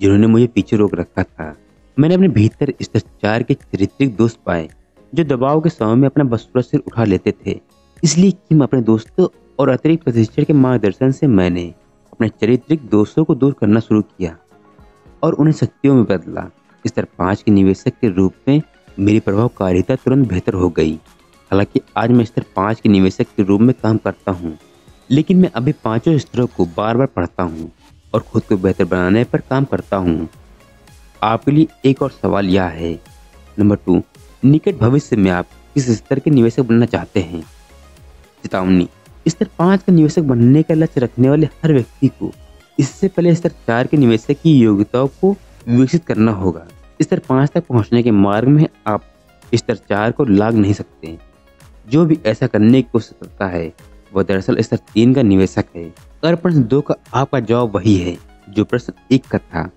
जिन्होंने मुझे पीछे रोक रखा था। मैंने अपने भीतर स्तर 4 के चरित्रिक दोष पाए जो दबाव के समय में अपना बसुरा सिर उठा लेते थे। इसलिए कि मैं अपने दोस्तों और अतिरिक्त प्रशिक्षण के मार्गदर्शन से मैंने अपने चरित्रिक दोषों को दूर करना शुरू किया और उन्हें शक्तियों में बदला। स्तर 5 के निवेशक के रूप में मेरी प्रभावकारिता तुरंत बेहतर हो गई। हालांकि आज मैं स्तर 5 के निवेशक के रूप में काम करता हूँ, लेकिन मैं अभी पाँचों स्तरों को बार बार पढ़ता हूँ और ख़ुद को बेहतर बनाने पर काम करता हूँ। आपके लिए एक और सवाल यह है, नंबर 2, निकट भविष्य में आप किस स्तर के निवेशक बनना चाहते हैं? चेतावनी, स्तर 5 का निवेशक बनने का लक्ष्य रखने वाले हर व्यक्ति को इससे पहले स्तर 4 के निवेशक की योग्यताओं को विकसित करना होगा। स्तर 5 तक पहुंचने के मार्ग में आप स्तर 4 को लाग नहीं सकते। जो भी ऐसा करने की कोशिश करता है वह दरअसल स्तर 3 का निवेशक है। अगर प्रश्न 2 का आपका जवाब वही है जो प्रश्न 1 का था,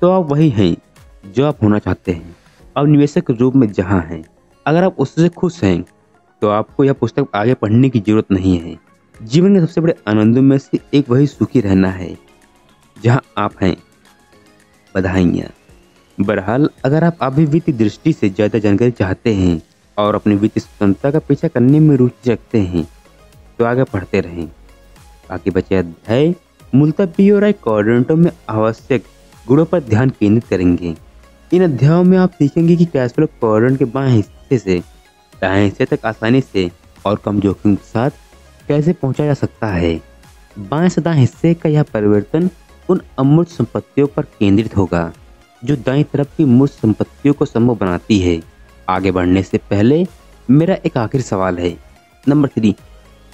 तो आप वही हैं जो आप होना चाहते हैं। आप निवेशक के रूप में जहाँ हैं, अगर आप उससे खुश हैं तो आपको यह पुस्तक आगे पढ़ने की जरूरत नहीं है। जीवन के सबसे बड़े आनंदों में से एक वही सुखी रहना है जहाँ आप हैं। बधाइयाँ। बहरहाल, अगर आप अभी वित्तीय दृष्टि से ज़्यादा जानकारी चाहते हैं और अपनी वित्तीय स्वतंत्रता का पीछा करने में रुचि रखते हैं तो आगे पढ़ते रहें। बाकी बचे अध्याय मूलतः पीओआई क्वाड्रेंटों में आवश्यक गुणों पर ध्यान केंद्रित करेंगे। इन अध्यायों में आप सीखेंगे कि कैश फ्लो क्वाड्रेंट के बाएं हिस्से से दाएं हिस्से तक आसानी से और कम जोखिम के साथ कैसे पहुंचा जा सकता है। बाएं से दाएं हिस्से का यह परिवर्तन उन अमूर्त संपत्तियों पर केंद्रित होगा जो दाएं तरफ की मूर्त संपत्तियों को संभव बनाती है। आगे बढ़ने से पहले मेरा एक आखिरी सवाल है, नंबर 3,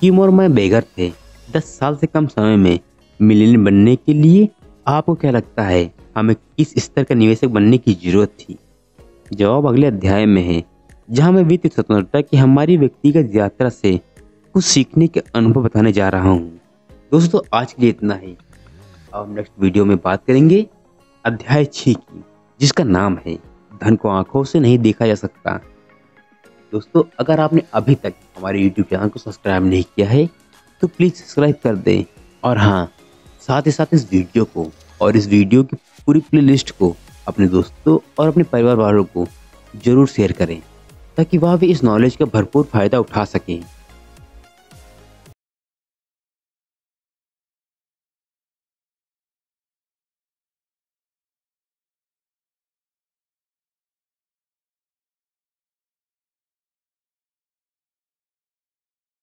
किम और मैं बेघर थे। 10 साल से कम समय में मिलियन बनने के लिए आपको क्या लगता है हमें किस स्तर का निवेशक बनने की जरूरत थी? जवाब अगले अध्याय में है, जहां मैं वित्तीय स्वतंत्रता की हमारी व्यक्तिगत यात्रा से कुछ सीखने के अनुभव बताने जा रहा हूं। दोस्तों, आज के लिए इतना ही। अब हम नेक्स्ट वीडियो में बात करेंगे अध्याय 6 की, जिसका नाम है धन को आंखों से नहीं देखा जा सकता। दोस्तों, अगर आपने अभी तक हमारे यूट्यूब चैनल को सब्सक्राइब नहीं किया है तो प्लीज़ सब्सक्राइब कर दें। और हाँ, साथ ही साथ इस वीडियो को और इस वीडियो की पूरी प्लेलिस्ट को अपने दोस्तों और अपने परिवार वालों को ज़रूर शेयर करें ताकि वह भी इस नॉलेज का भरपूर फ़ायदा उठा सकें।